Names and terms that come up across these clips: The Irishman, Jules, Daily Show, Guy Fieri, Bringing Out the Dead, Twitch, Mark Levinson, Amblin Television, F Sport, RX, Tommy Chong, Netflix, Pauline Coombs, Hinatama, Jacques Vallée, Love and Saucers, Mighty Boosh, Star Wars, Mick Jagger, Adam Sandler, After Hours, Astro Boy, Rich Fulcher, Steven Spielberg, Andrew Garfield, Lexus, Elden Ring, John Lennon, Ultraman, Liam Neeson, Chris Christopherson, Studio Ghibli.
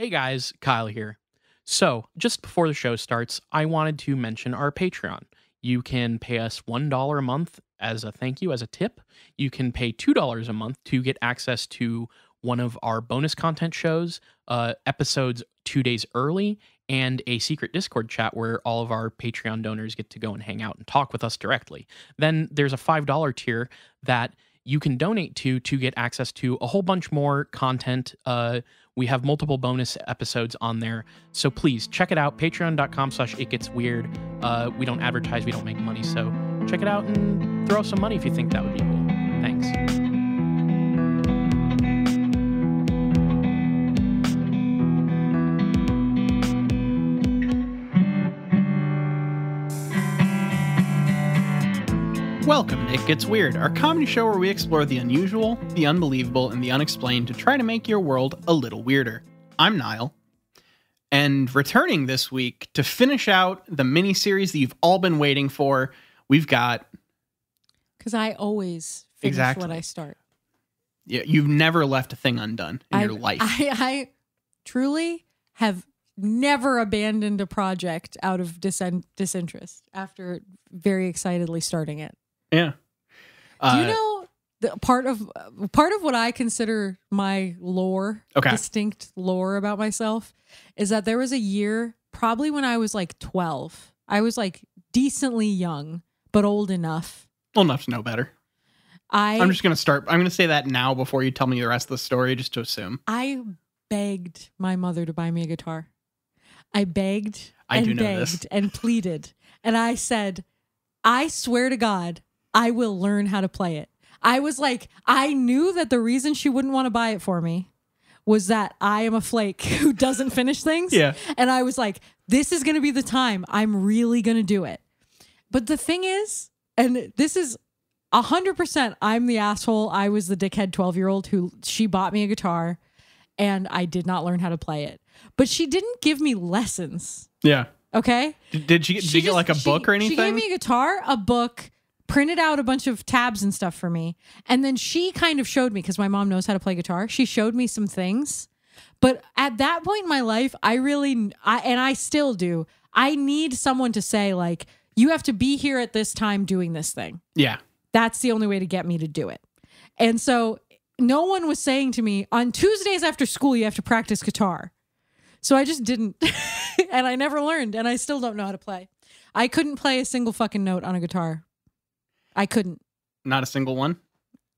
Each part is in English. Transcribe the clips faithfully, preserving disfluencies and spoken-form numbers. Hey guys, Kyle here. So, just before the show starts, I wanted to mention our Patreon. You can pay us one dollar a month as a thank you, as a tip. You can pay two dollars a month to get access to one of our bonus content shows, uh, episodes two days early, and a secret Discord chat where all of our Patreon donors get to go and hang out and talk with us directly. Then there's a five dollar tier that you can donate to to get access to a whole bunch more content. Uh, we have multiple bonus episodes on there. So please check it out. Patreon.com slash it gets weird. Uh, we don't advertise. We don't make money. So check it out and throw some money if you think that would be cool. Thanks. Welcome to It Gets Weird, our comedy show where we explore the unusual, the unbelievable, and the unexplained to try to make your world a little weirder. I'm Nile, and returning this week to finish out the mini-series that you've all been waiting for, we've got... Because I always finish exactly. what I start. Yeah, you've never left a thing undone in I, your life. I, I truly have never abandoned a project out of disen disinterest after very excitedly starting it. Yeah. Uh, Do you know the part of uh, part of what I consider my lore, okay. distinct lore about myself, is that there was a year, probably when I was like twelve, I was like decently young, but old enough. Old enough to know better. I, I'm just going to start. I'm going to say that now before you tell me the rest of the story, just to assume. I begged my mother to buy me a guitar. I begged I and do know begged this. and pleaded. And I said, I swear to God, I will learn how to play it. I was like, I knew that the reason she wouldn't want to buy it for me was that I am a flake who doesn't finish things. Yeah. And I was like, this is going to be the time I'm really going to do it. But the thing is, and this is one hundred percent I'm the asshole. I was the dickhead twelve-year-old who she bought me a guitar and I did not learn how to play it. But she didn't give me lessons. Yeah. Okay? Did she, did she, she get just, like a she, book or anything? She gave me a guitar, a book, printed out a bunch of tabs and stuff for me. And then she kind of showed me, because my mom knows how to play guitar. She showed me some things. But at that point in my life, I really, I, and I still do, I need someone to say, like, you have to be here at this time doing this thing. Yeah. That's the only way to get me to do it. And so no one was saying to me, on Tuesdays after school, you have to practice guitar. So I just didn't. And I never learned. And I still don't know how to play. I couldn't play a single fucking note on a guitar. I couldn't. Not a single one?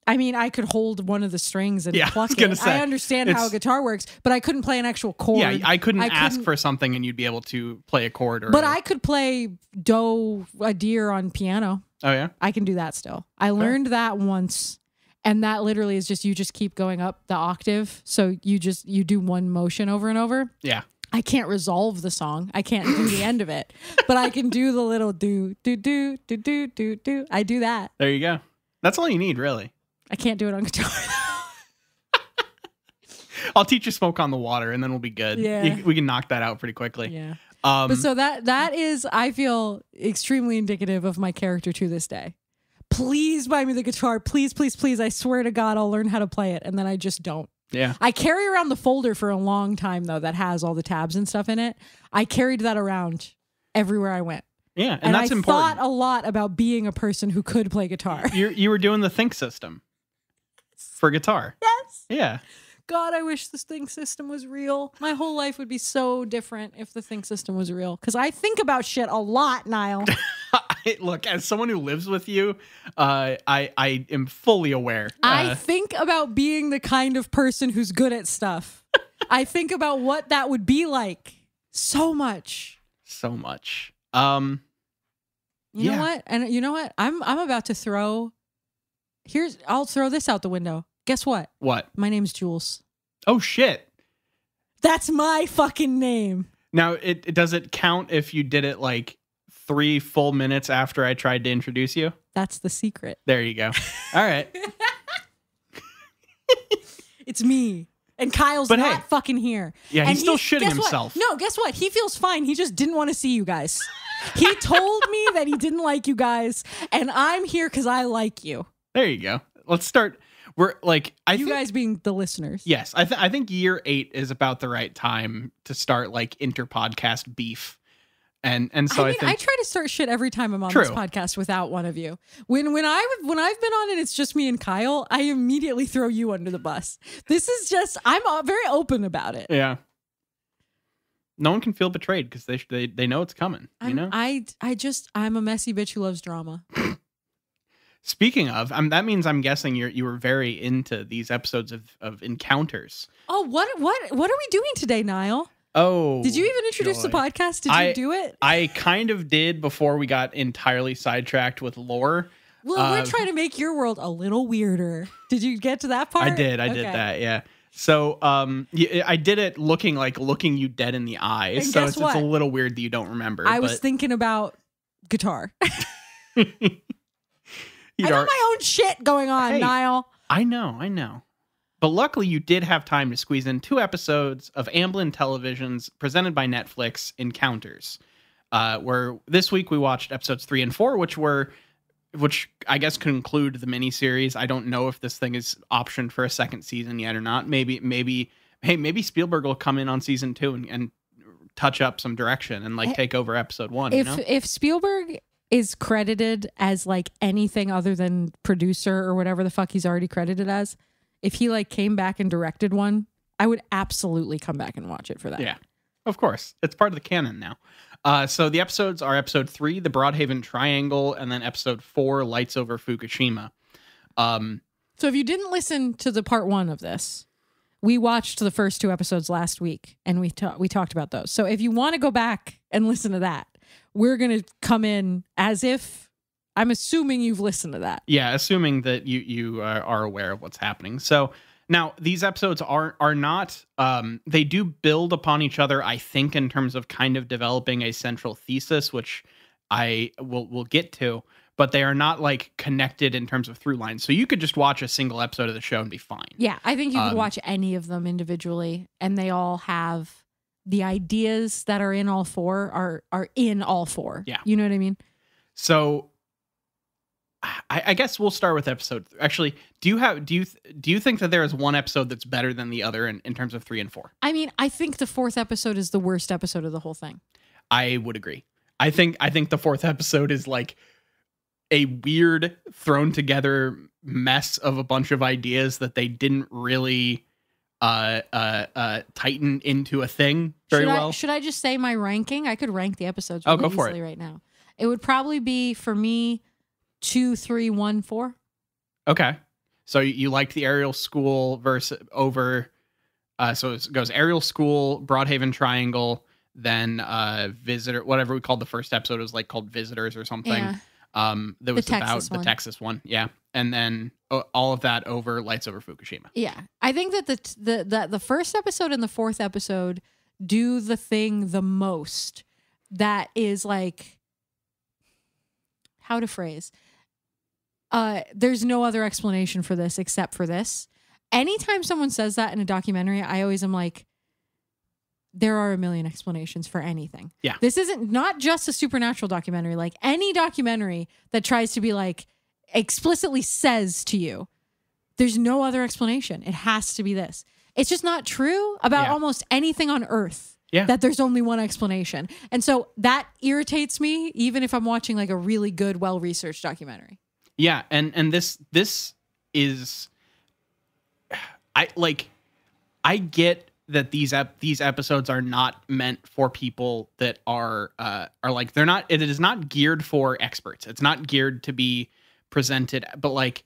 I mean, I could hold one of the strings and yeah, pluck I it. Say, I understand how a guitar works, but I couldn't play an actual chord. Yeah, I couldn't I ask couldn't, for something and you'd be able to play a chord. Or but a, I could play do, a deer on piano. Oh, yeah? I can do that still. I Fair. learned that once. And that literally is just, you just keep going up the octave. So you just, you do one motion over and over. Yeah. I can't resolve the song. I can't do the end of it, but I can do the little do, do, do, do, do, do, do. I do that. There you go. That's all you need, really. I can't do it on guitar. I'll teach you Smoke on the Water and then we'll be good. Yeah. You, we can knock that out pretty quickly. Yeah. Um, but so that, that is, I feel extremely indicative of my character to this day. Please buy me the guitar. Please, please, please. I swear to God, I'll learn how to play it. And then I just don't. Yeah. I carry around the folder for a long time, though, that has all the tabs and stuff in it. I carried that around everywhere I went. Yeah. And, and that's I important. I thought a lot about being a person who could play guitar. You're, you were doing the think system for guitar. Yes. Yeah. God, I wish this think system was real. My whole life would be so different if the think system was real. Because I think about shit a lot, Nile. I, look, as someone who lives with you, uh, I, I am fully aware. I uh, think about being the kind of person who's good at stuff. I think about what that would be like so much. So much. Um, you yeah. know what? And you know what? I'm, I'm about to throw... Here's, I'll throw this out the window. Guess what? What? My name's Jules. Oh, shit. That's my fucking name. Now, it, it does it count if you did it like... three full minutes after I tried to introduce you? That's the secret. There you go. All right. It's me. And Kyle's but not hey, fucking here. Yeah, and he's still he's, shitting himself. What? No, guess what? He feels fine. He just didn't want to see you guys. He told me that he didn't like you guys, and I'm here because I like you. There you go. Let's start. we're like, I you think, guys being the listeners. Yes. I, th I think year eight is about the right time to start like interpodcast beef. And, and so I, mean, I, think, I try to start shit every time I'm on true. this podcast without one of you. When, when I, when I've been on and it's just me and Kyle, I immediately throw you under the bus. This is just, I'm very open about it. Yeah. No one can feel betrayed because they, they, they know it's coming. I'm, you know, I, I just, I'm a messy bitch who loves drama. Speaking of, um, that means I'm guessing you're you were very into these episodes of, of Encounters. Oh, what what what are we doing today, Niall? Oh, did you even introduce joy. the podcast? Did I, you do it? I kind of did before we got entirely sidetracked with lore. Well, uh, we're trying to make your world a little weirder. Did you get to that part? I did. I okay. did that. Yeah. So um, I did it looking like looking you dead in the eye. And so it's, it's a little weird that you don't remember. I but... was thinking about guitar. I got my own shit going on, hey, Niall. I know, I know. But luckily, you did have time to squeeze in two episodes of Amblin Television's presented by Netflix Encounters, uh, where this week we watched episodes three and four, which were, which I guess conclude the miniseries. I don't know if this thing is optioned for a second season yet or not. Maybe, maybe, hey, maybe Spielberg will come in on season two and, and touch up some direction and like take over episode one. If you know? if Spielberg. is credited as like anything other than producer or whatever the fuck he's already credited as, if he like came back and directed one, I would absolutely come back and watch it for that. Yeah, of course. It's part of the canon now. Uh, so the episodes are episode three, the Broadhaven Triangle, and then episode four, Lights Over Fukushima. Um, so if you didn't listen to the part one of this, we watched the first two episodes last week and we, ta we talked about those. So if you want to go back and listen to that, we're going to come in as if I'm assuming you've listened to that. Yeah, assuming that you you uh, are aware of what's happening. So now these episodes are are not um they do build upon each other, I think, in terms of kind of developing a central thesis, which I will will get to, but they are not like connected in terms of through lines. So you could just watch a single episode of the show and be fine. Yeah, I think you could um, watch any of them individually and they all have the ideas that are in all four are are in all four. Yeah. You know what I mean? So I, I guess we'll start with episode three. Actually, do you have do you do you think that there is one episode that's better than the other in, in terms of three and four? I mean, I think the fourth episode is the worst episode of the whole thing. I would agree. I think I think the fourth episode is like a weird thrown together mess of a bunch of ideas that they didn't really Uh, uh, uh, tighten into a thing very should I, well. Should I just say my ranking? I could rank the episodes really oh, go for easily it. right now. It would probably be, for me, two, three, one, four. Okay. So you liked the aerial school versus over. Uh, so it goes aerial school, Broadhaven Triangle, then uh, visitor, whatever we called the first episode. It was like called Visitors or something. Yeah. Um, that was the about one. the Texas one. Yeah. And then uh, all of that over Lights Over Fukushima. Yeah. I think that the, the, the, the first episode and the fourth episode do the thing the most that is like, how to phrase, uh, there's no other explanation for this except for this. Anytime someone says that in a documentary, I always am like, there are a million explanations for anything. Yeah. This isn't not just a supernatural documentary, like any documentary that tries to be like explicitly says to you, there's no other explanation. It has to be this. It's just not true about yeah. almost anything on earth yeah. that there's only one explanation. And so that irritates me, even if I'm watching like a really good, well-researched documentary. Yeah. And, and this, this is, I like, I get that these ep these episodes are not meant for people that are uh, are like they're not. It is not geared for experts. It's not geared to be presented. But like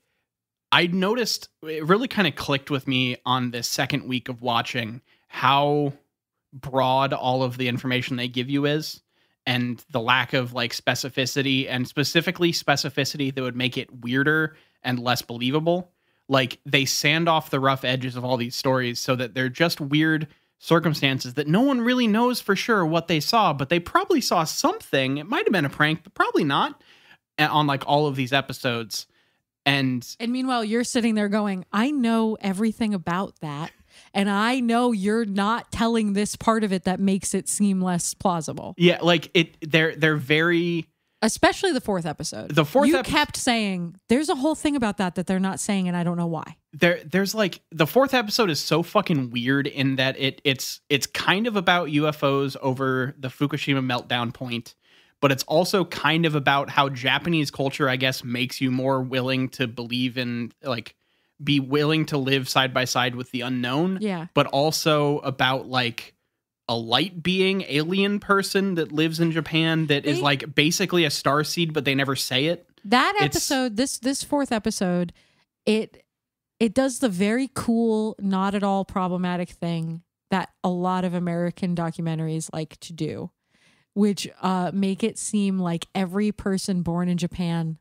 I noticed, it really kind of clicked with me on this second week of watching how broad all of the information they give you is, and the lack of like specificity, and specifically specificity that would make it weirder and less believable. Like they sand off the rough edges of all these stories so that they're just weird circumstances that no one really knows for sure what they saw, but they probably saw something. It might've been a prank, but probably not, on like all of these episodes. And, and meanwhile, you're sitting there going, I know everything about that. And I know you're not telling this part of it that makes it seem less plausible. Yeah. Like it, they're, they're very Especially the fourth episode. The fourth You kept saying, there's a whole thing about that that they're not saying, and I don't know why. There, There's like, the fourth episode is so fucking weird in that it it's it's kind of about U F Os over the Fukushima meltdown point, but it's also kind of about how Japanese culture, I guess, makes you more willing to believe in, like, be willing to live side by side with the unknown. Yeah. But also about, like, a light being alien person that lives in Japan that they, is like basically a starseed, but they never say it. That episode, it's, this this fourth episode, it it does the very cool, not at all problematic thing that a lot of American documentaries like to do, which uh, make it seem like every person born in Japan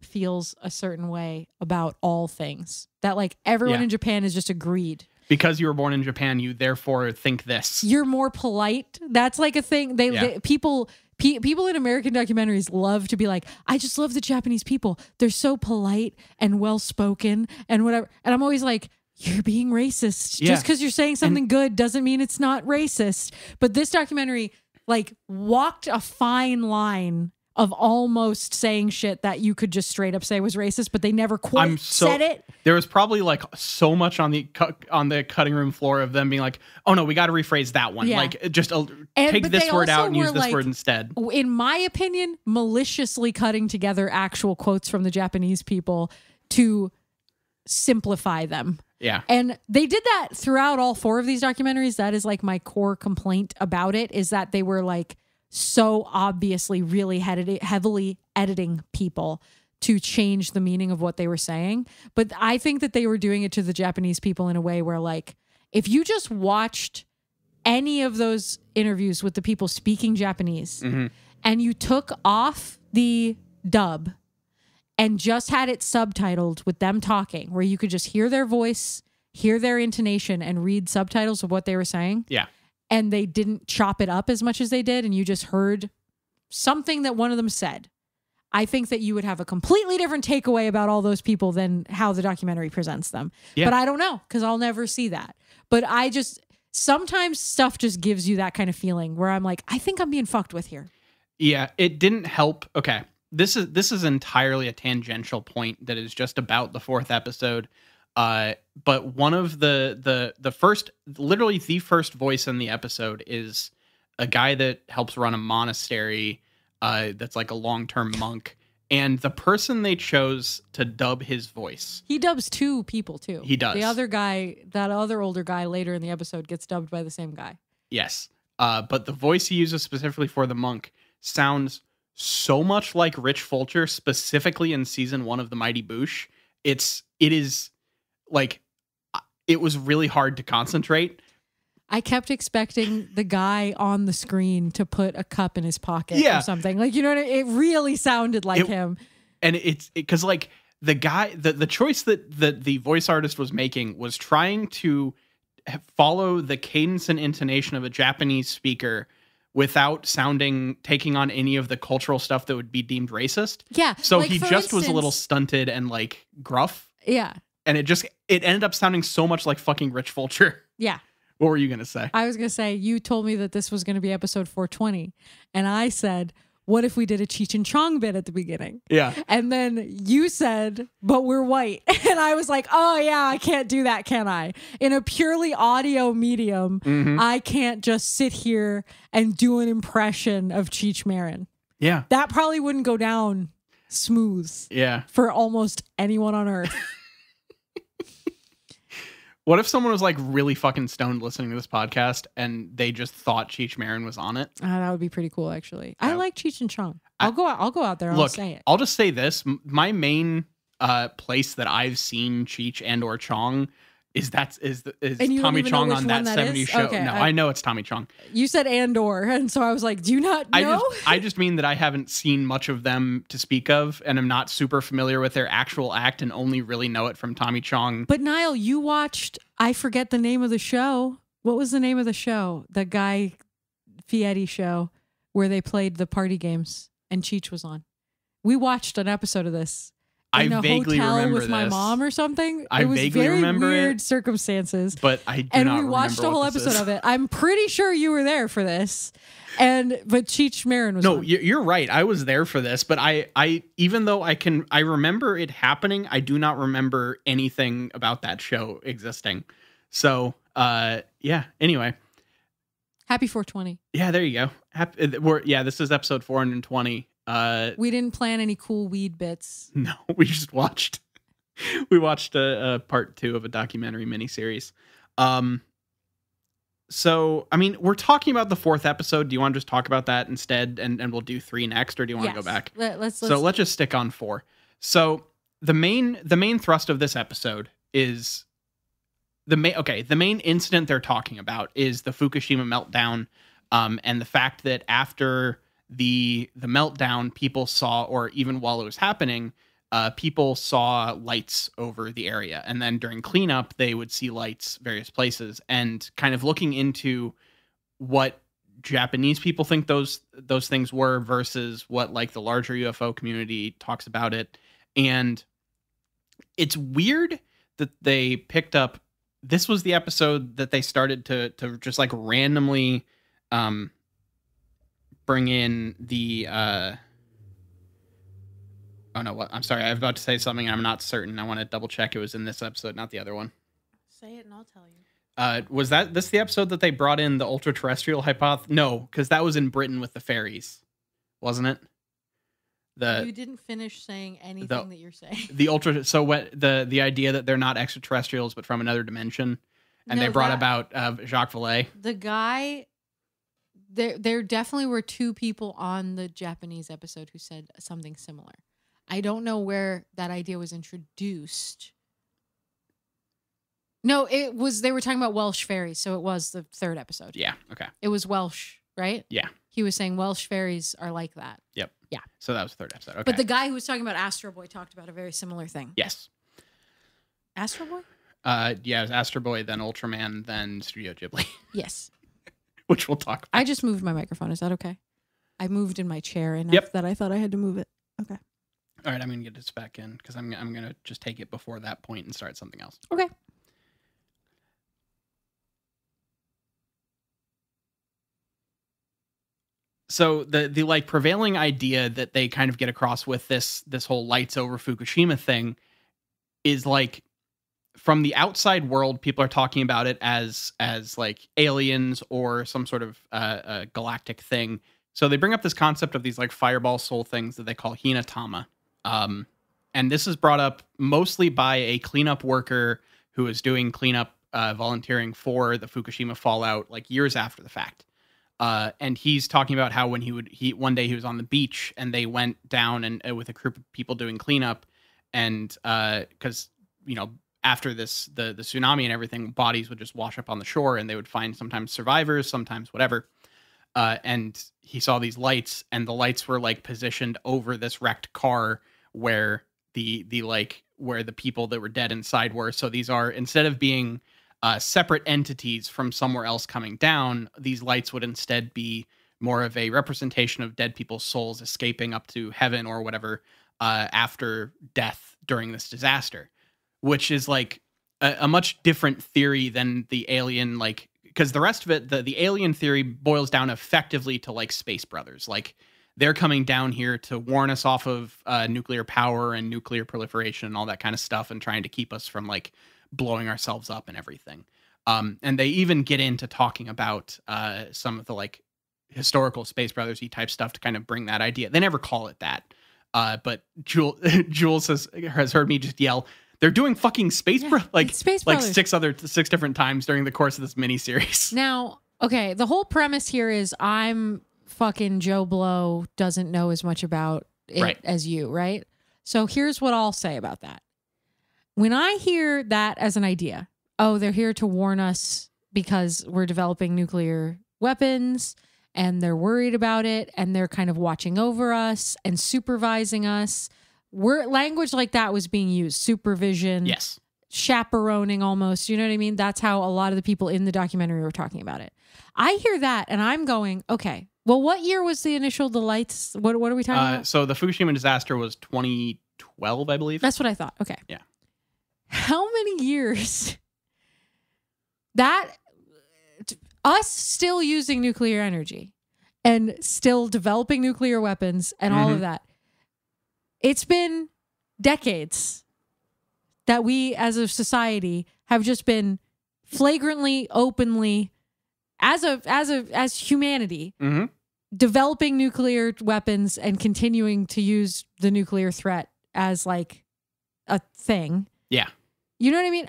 feels a certain way about all things. That like everyone yeah. in Japan is just agreed. Because you were born in Japan, you therefore think this. You're more polite. That's like a thing. They, yeah. they people pe people in American documentaries love to be like, I just love the Japanese people. They're so polite and well spoken and whatever. And I'm always like, you're being racist. Yeah. Just because you're saying something and good doesn't mean it's not racist. But this documentary like walked a fine line of almost saying shit that you could just straight up say was racist, but they never quite so, said it. There was probably like so much on the on the cutting room floor of them being like, "Oh no, we got to rephrase that one." Yeah. Like, just uh, and, take this word out and use this like, word instead. In my opinion, maliciously cutting together actual quotes from the Japanese people to simplify them. Yeah, and they did that throughout all four of these documentaries. That is like my core complaint about it, is that they were like, so obviously really heavily editing people to change the meaning of what they were saying. But I think that they were doing it to the Japanese people in a way where, like, if you just watched any of those interviews with the people speaking Japanese mm-hmm. and you took off the dub and just had it subtitled with them talking, where you could just hear their voice, hear their intonation, and read subtitles of what they were saying. Yeah. And they didn't chop it up as much as they did, and you just heard something that one of them said, I think that you would have a completely different takeaway about all those people than how the documentary presents them. Yeah. But I don't know, because I'll never see that. But I just, sometimes stuff just gives you that kind of feeling where I'm like, I think I'm being fucked with here. Yeah, it didn't help. Okay, this is, this is entirely a tangential point that is just about the fourth episode. Uh, but one of the, the, the first, literally the first voice in the episode is a guy that helps run a monastery, uh, that's like a long-term monk. And the person they chose to dub his voice. He dubs two people too. He does. The other guy, that other older guy later in the episode gets dubbed by the same guy. Yes. Uh, but the voice he uses specifically for the monk sounds so much like Rich Fulcher, specifically in season one of The Mighty Boosh. It's, it is... Like, it was really hard to concentrate. I kept expecting the guy on the screen to put a cup in his pocket yeah. or something. Like, you know what I mean? It really sounded like it, him. And it's because, it, like, the guy, the, the choice that, that the voice artist was making was trying to follow the cadence and intonation of a Japanese speaker without sounding, taking on any of the cultural stuff that would be deemed racist. Yeah. So like, he just instance, was a little stunted and, like, gruff. Yeah. And it just, it ended up sounding so much like fucking Rich Fulcher. Yeah. What were you going to say? I was going to say, you told me that this was going to be episode four twenty. And I said, what if we did a Cheech and Chong bit at the beginning? Yeah. And then you said, but we're white. And I was like, oh yeah, I can't do that, can I? In a purely audio medium, mm-hmm. I can't just sit here and do an impression of Cheech Marin. Yeah. That probably wouldn't go down smooth. Yeah. For almost anyone on earth. What if someone was like really fucking stoned listening to this podcast and they just thought Cheech Marin was on it? Uh, that would be pretty cool, actually. I, I like Cheech and Chong. I'll I, go. Out, I'll go out there. And look, I'll say it. I'll just say this: my main uh, place that I've seen Cheech and or Chong is that's is the, is Tommy Chong on That seventies Show. Okay, no, I, I know it's Tommy Chong. You said and or, and so I was like, do you not know? I just, I just mean that I haven't seen much of them to speak of, and I'm not super familiar with their actual act, and only really know it from Tommy Chong. But Nile, you watched, I forget the name of the show. What was the name of the show? The Guy Fieri show where they played the party games and Cheech was on. We watched an episode of this. I vaguely hotel remember with this. My mom or something. I it was vaguely very remember weird it, circumstances, but I do and not we watched a whole episode is. Of it. I'm pretty sure you were there for this, and but Cheech Marin was no. On. You're right. I was there for this, but I, I even though I can I remember it happening, I do not remember anything about that show existing. So uh, yeah. Anyway, happy four twenty. Yeah, there you go. Happy, we're, yeah, this is episode four hundred twenty. Uh, we didn't plan any cool weed bits. No, we just watched. we watched a, a part two of a documentary miniseries. Um, so, I mean, we're talking about the fourth episode. Do you want to just talk about that instead, and and we'll do three next, or do you want yes. to go back? Let, let's, let's. So let's just stick on four. So the main the main thrust of this episode is the main okay the main incident they're talking about is the Fukushima meltdown, um, and the fact that after. The the meltdown, people saw, or even while it was happening, uh, people saw lights over the area. And then during cleanup, they would see lights various places. And kind of looking into what Japanese people think those those things were versus what like the larger U F O community talks about it. And it's weird that they picked up. This was the episode that they started to to just like randomly. Um, bring in the uh oh no what I'm sorry I was about to say something I'm not certain I want to double check it was in this episode not the other one say it and I'll tell you uh was that this the episode that they brought in the ultra terrestrial hypothesis? No, because that was in Britain with the fairies, wasn't it? The you didn't finish saying anything the, that you're saying the ultra so what the the idea that they're not extraterrestrials but from another dimension, and no, they brought that, about uh Jacques Vallée the guy. There, there definitely were two people on the Japanese episode who said something similar. I don't know where that idea was introduced. No, it was, they were talking about Welsh fairies, so it was the third episode. Yeah, okay. It was Welsh, right? Yeah. He was saying Welsh fairies are like that. Yep. Yeah. So that was the third episode, okay. But the guy who was talking about Astro Boy talked about a very similar thing. Yes. Astro Boy? Uh, yeah, it was Astro Boy, then Ultraman, then Studio Ghibli. Yes. Which we'll talk about. I just moved my microphone. Is that okay? I moved in my chair enough yep. that I thought I had to move it. Okay. All right. I'm going to get this back in because I'm, I'm going to just take it before that point and start something else. Okay. So the, the like prevailing idea that they kind of get across with this, this whole lights over Fukushima thing is like, from the outside world, people are talking about it as as like aliens or some sort of uh, uh, galactic thing. So they bring up this concept of these like fireball soul things that they call Hinatama. Um, and this is brought up mostly by a cleanup worker who is doing cleanup uh, volunteering for the Fukushima fallout like years after the fact. Uh, and he's talking about how when he would he one day he was on the beach and they went down and uh, with a group of people doing cleanup, and because uh, you know. After this, the, the tsunami and everything, bodies would just wash up on the shore and they would find sometimes survivors, sometimes whatever. Uh, and he saw these lights, and the lights were like positioned over this wrecked car where the, the like, where the people that were dead inside were. So these are, instead of being uh, separate entities from somewhere else coming down, these lights would instead be more of a representation of dead people's souls escaping up to heaven or whatever uh, after death during this disaster. Which is like a, a much different theory than the alien, like, because the rest of it, the, the alien theory boils down effectively to like Space Brothers. Like they're coming down here to warn us off of uh, nuclear power and nuclear proliferation and all that kind of stuff and trying to keep us from like blowing ourselves up and everything. Um, and they even get into talking about uh, some of the like historical Space Brothers-y type stuff to kind of bring that idea. They never call it that. Uh, but Jules, Jules has, has heard me just yell, they're doing fucking space, yeah, bro like space like brothers. six other six different times during the course of this miniseries. Now, okay, the whole premise here is I'm fucking Joe Blow doesn't know as much about it right. as you, right? So here's what I'll say about that. When I hear that as an idea, oh, they're here to warn us because we're developing nuclear weapons and they're worried about it and they're kind of watching over us and supervising us. We're, language like that was being used. Supervision. Yes. Chaperoning almost. You know what I mean? That's how a lot of the people in the documentary were talking about it. I hear that and I'm going, okay, well, what year was the initial, the lights? What, what are we talking uh, about? So the Fukushima disaster was twenty twelve, I believe. That's what I thought. Okay. Yeah. How many years that us still using nuclear energy and still developing nuclear weapons and mm-hmm. all of that. It's been decades that we as a society have just been flagrantly, openly, as a as a as humanity, mm-hmm. developing nuclear weapons and continuing to use the nuclear threat as like a thing. Yeah. You know what I mean?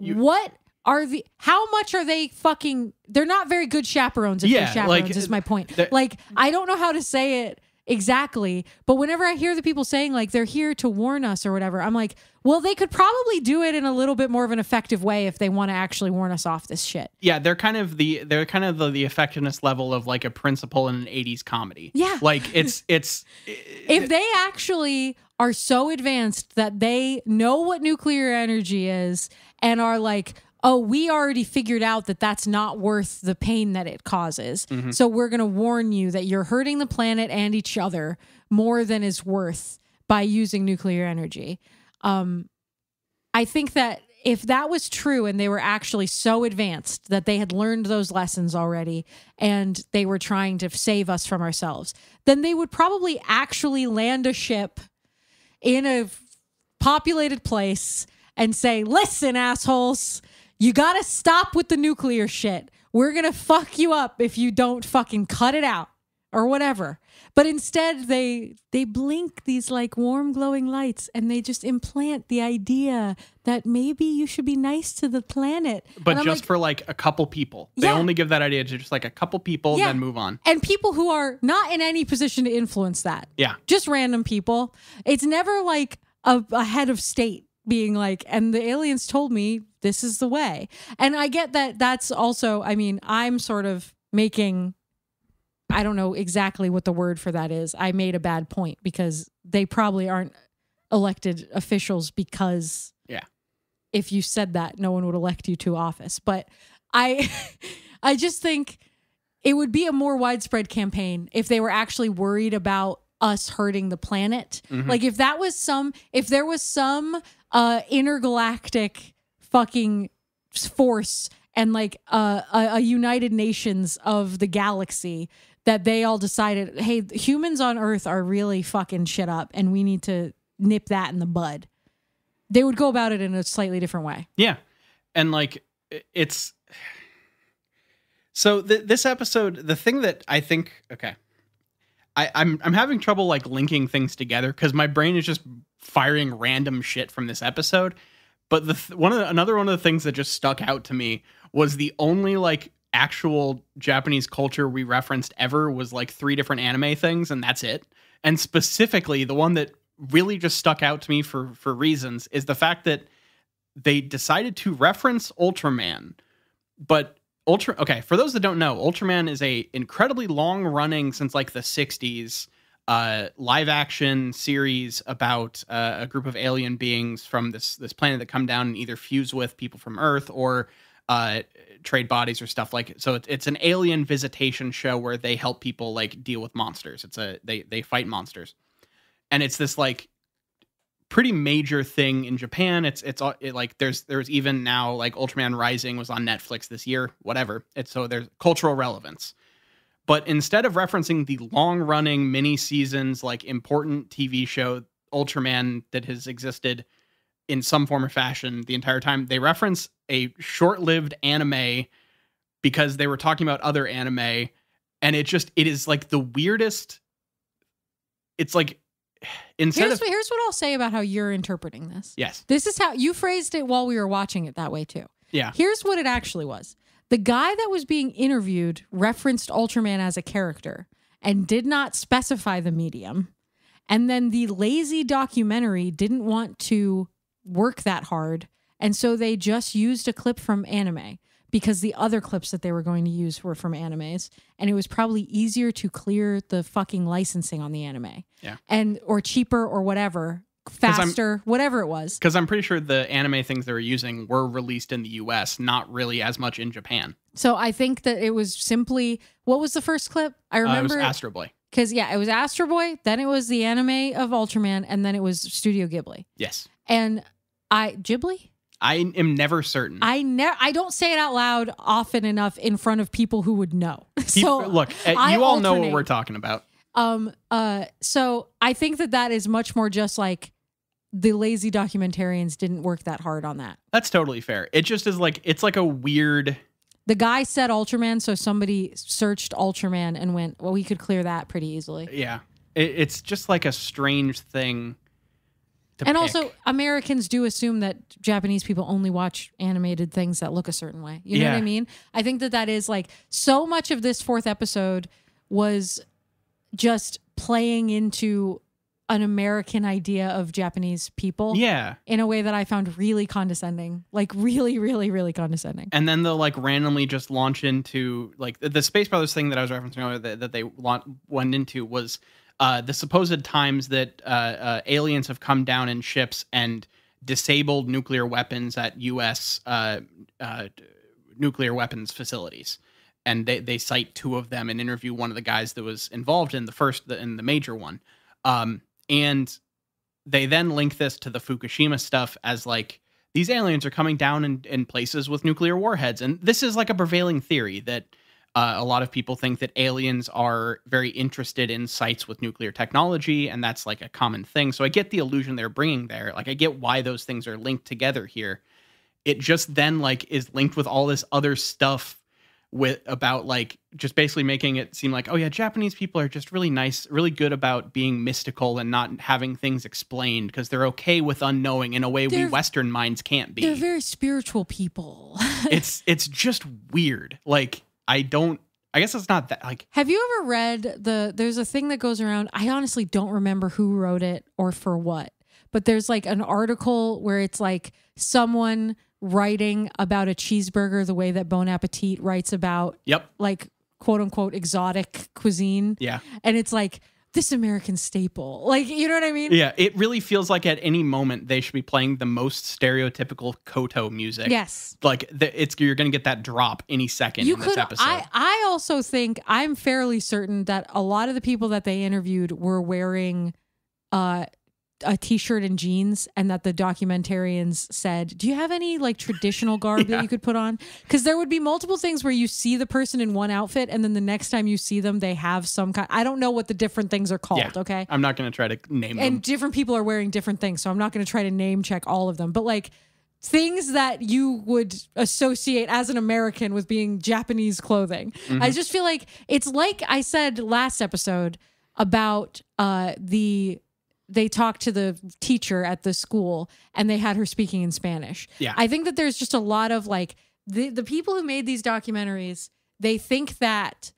You, what are the, how much are they fucking, they're not very good chaperones if yeah, they're chaperones like, is my point. Like, I don't know how to say it exactly, but whenever I hear the people saying like, they're here to warn us or whatever, I'm like, well, they could probably do it in a little bit more of an effective way if they want to actually warn us off this shit. Yeah. They're kind of the, they're kind of the, the effectiveness level of like a principal in an eighties comedy. Yeah. Like it's, it's, if it, they actually are so advanced that they know what nuclear energy is and are like, oh, we already figured out that that's not worth the pain that it causes. Mm-hmm. So we're going to warn you that you're hurting the planet and each other more than is worth by using nuclear energy. Um, I think that if that was true and they were actually so advanced that they had learned those lessons already and they were trying to save us from ourselves, then they would probably actually land a ship in a populated place and say, listen, assholes, you gotta stop with the nuclear shit. We're gonna fuck you up if you don't fucking cut it out or whatever. But instead they they blink these like warm glowing lights and they just implant the idea that maybe you should be nice to the planet. But just like, for like a couple people. They yeah. only give that idea to just like a couple people, yeah. then move on. And people who are not in any position to influence that. Yeah. Just random people. It's never like a, a head of state being like, and the aliens told me this is the way. And I get that that's also, I mean, I'm sort of making, I don't know exactly what the word for that is. I made a bad point because they probably aren't elected officials because yeah, if you said that, no one would elect you to office. But I, I just think it would be a more widespread campaign if they were actually worried about us hurting the planet. Mm-hmm. Like if that was some, if there was some uh, intergalactic fucking force and like uh, a, a United Nations of the galaxy that they all decided, hey, humans on Earth are really fucking shit up and we need to nip that in the bud. They would go about it in a slightly different way. Yeah. And like it's, so th this episode, the thing that I think, okay, I, I'm, I'm having trouble like linking things together because my brain is just firing random shit from this episode. But the th one of the, another one of the things that just stuck out to me was the only like actual Japanese culture we referenced ever was like three different anime things, and that's it. And specifically, the one that really just stuck out to me for for reasons is the fact that they decided to reference Ultraman. But Ultra, okay, for those that don't know, Ultraman is a incredibly long running since like the sixties. Uh, live action series about uh, a group of alien beings from this this planet that come down and either fuse with people from Earth or uh, trade bodies or stuff like it. So it's, it's an alien visitation show where they help people like deal with monsters. It's a they they fight monsters, and it's this like pretty major thing in Japan. It's it's it, like there's there's even now like Ultraman Rising was on Netflix this year. Whatever. It's so there's cultural relevance. But instead of referencing the long-running, mini-seasons, like, important T V show, Ultraman, that has existed in some form or fashion the entire time, they reference a short-lived anime because they were talking about other anime, and it just, it is, like, the weirdest... It's, like, instead here's, of... Here's what I'll say about how you're interpreting this. Yes. This is how... You phrased it while we were watching it that way, too. Yeah. Here's what it actually was. The guy that was being interviewed referenced Ultraman as a character and did not specify the medium. And then the lazy documentary didn't want to work that hard. And so they just used a clip from anime because the other clips that they were going to use were from animes. And it was probably easier to clear the fucking licensing on the anime. Yeah. And or cheaper or whatever. Faster, whatever it was. Because I'm pretty sure the anime things they were using were released in the U S, not really as much in Japan. So I think that it was simply, what was the first clip? I remember uh, it was Astro Boy. Because, yeah, it was Astro Boy, then it was the anime of Ultraman, and then it was Studio Ghibli. Yes. And I... Ghibli? I am never certain. I ne I don't say it out loud often enough in front of people who would know. So Keep, look, you I all alternate. know what we're talking about. Um. Uh. So I think that that is much more just like the lazy documentarians didn't work that hard on that. That's totally fair. It just is like, it's like a weird... The guy said Ultraman, so somebody searched Ultraman and went, well, we could clear that pretty easily. Yeah. It, it's just like a strange thing. And pick. also, Americans do assume that Japanese people only watch animated things that look a certain way. You know yeah. what I mean? I think that that is like so much of this fourth episode was just playing into an American idea of Japanese people. Yeah. In a way that I found really condescending, like really, really, really condescending. And then they'll like randomly just launch into like the, the Space Brothers thing that I was referencing earlier that, that they went into was... Uh, the supposed times that uh, uh, aliens have come down in ships and disabled nuclear weapons at U S Uh, uh, nuclear weapons facilities. And they, they cite two of them and interview one of the guys that was involved in the first the, in the major one. Um, and they then link this to the Fukushima stuff as like, these aliens are coming down in, in places with nuclear warheads. And this is like a prevailing theory that Uh, a lot of people think that aliens are very interested in sites with nuclear technology, and that's like a common thing. So I get the illusion they're bringing there. Like I get why those things are linked together here. It just then like is linked with all this other stuff with about like just basically making it seem like, oh yeah, Japanese people are just really nice, really good about being mystical and not having things explained because they're okay with unknowing in a way they're, we Western minds can't be. They're very spiritual people. it's it's just weird. Like. I don't, I guess it's not that like. Have you ever read the, there's a thing that goes around. I honestly don't remember who wrote it or for what, but there's like an article where it's like someone writing about a cheeseburger, the way that Bon Appetit writes about yep. like quote unquote exotic cuisine. Yeah. And it's like this American staple, like, you know what I mean? Yeah. It really feels like at any moment they should be playing the most stereotypical Koto music. Yes. Like the, it's, you're going to get that drop any second you in could, this episode. I, I also think I'm fairly certain that a lot of the people that they interviewed were wearing uh, a t-shirt and jeans and that the documentarians said, do you have any like traditional garb yeah. that you could put on? Because there would be multiple things where you see the person in one outfit and then the next time you see them, they have some kind. I don't know what the different things are called. Yeah. Okay. I'm not going to try to name and them. And different people are wearing different things. So I'm not going to try to name check all of them, but like things that you would associate as an American with being Japanese clothing. Mm-hmm. I just feel like it's like I said last episode about uh, the... they talked to the teacher at the school and they had her speaking in Spanish. Yeah. I think that there's just a lot of like the, the people who made these documentaries, they think that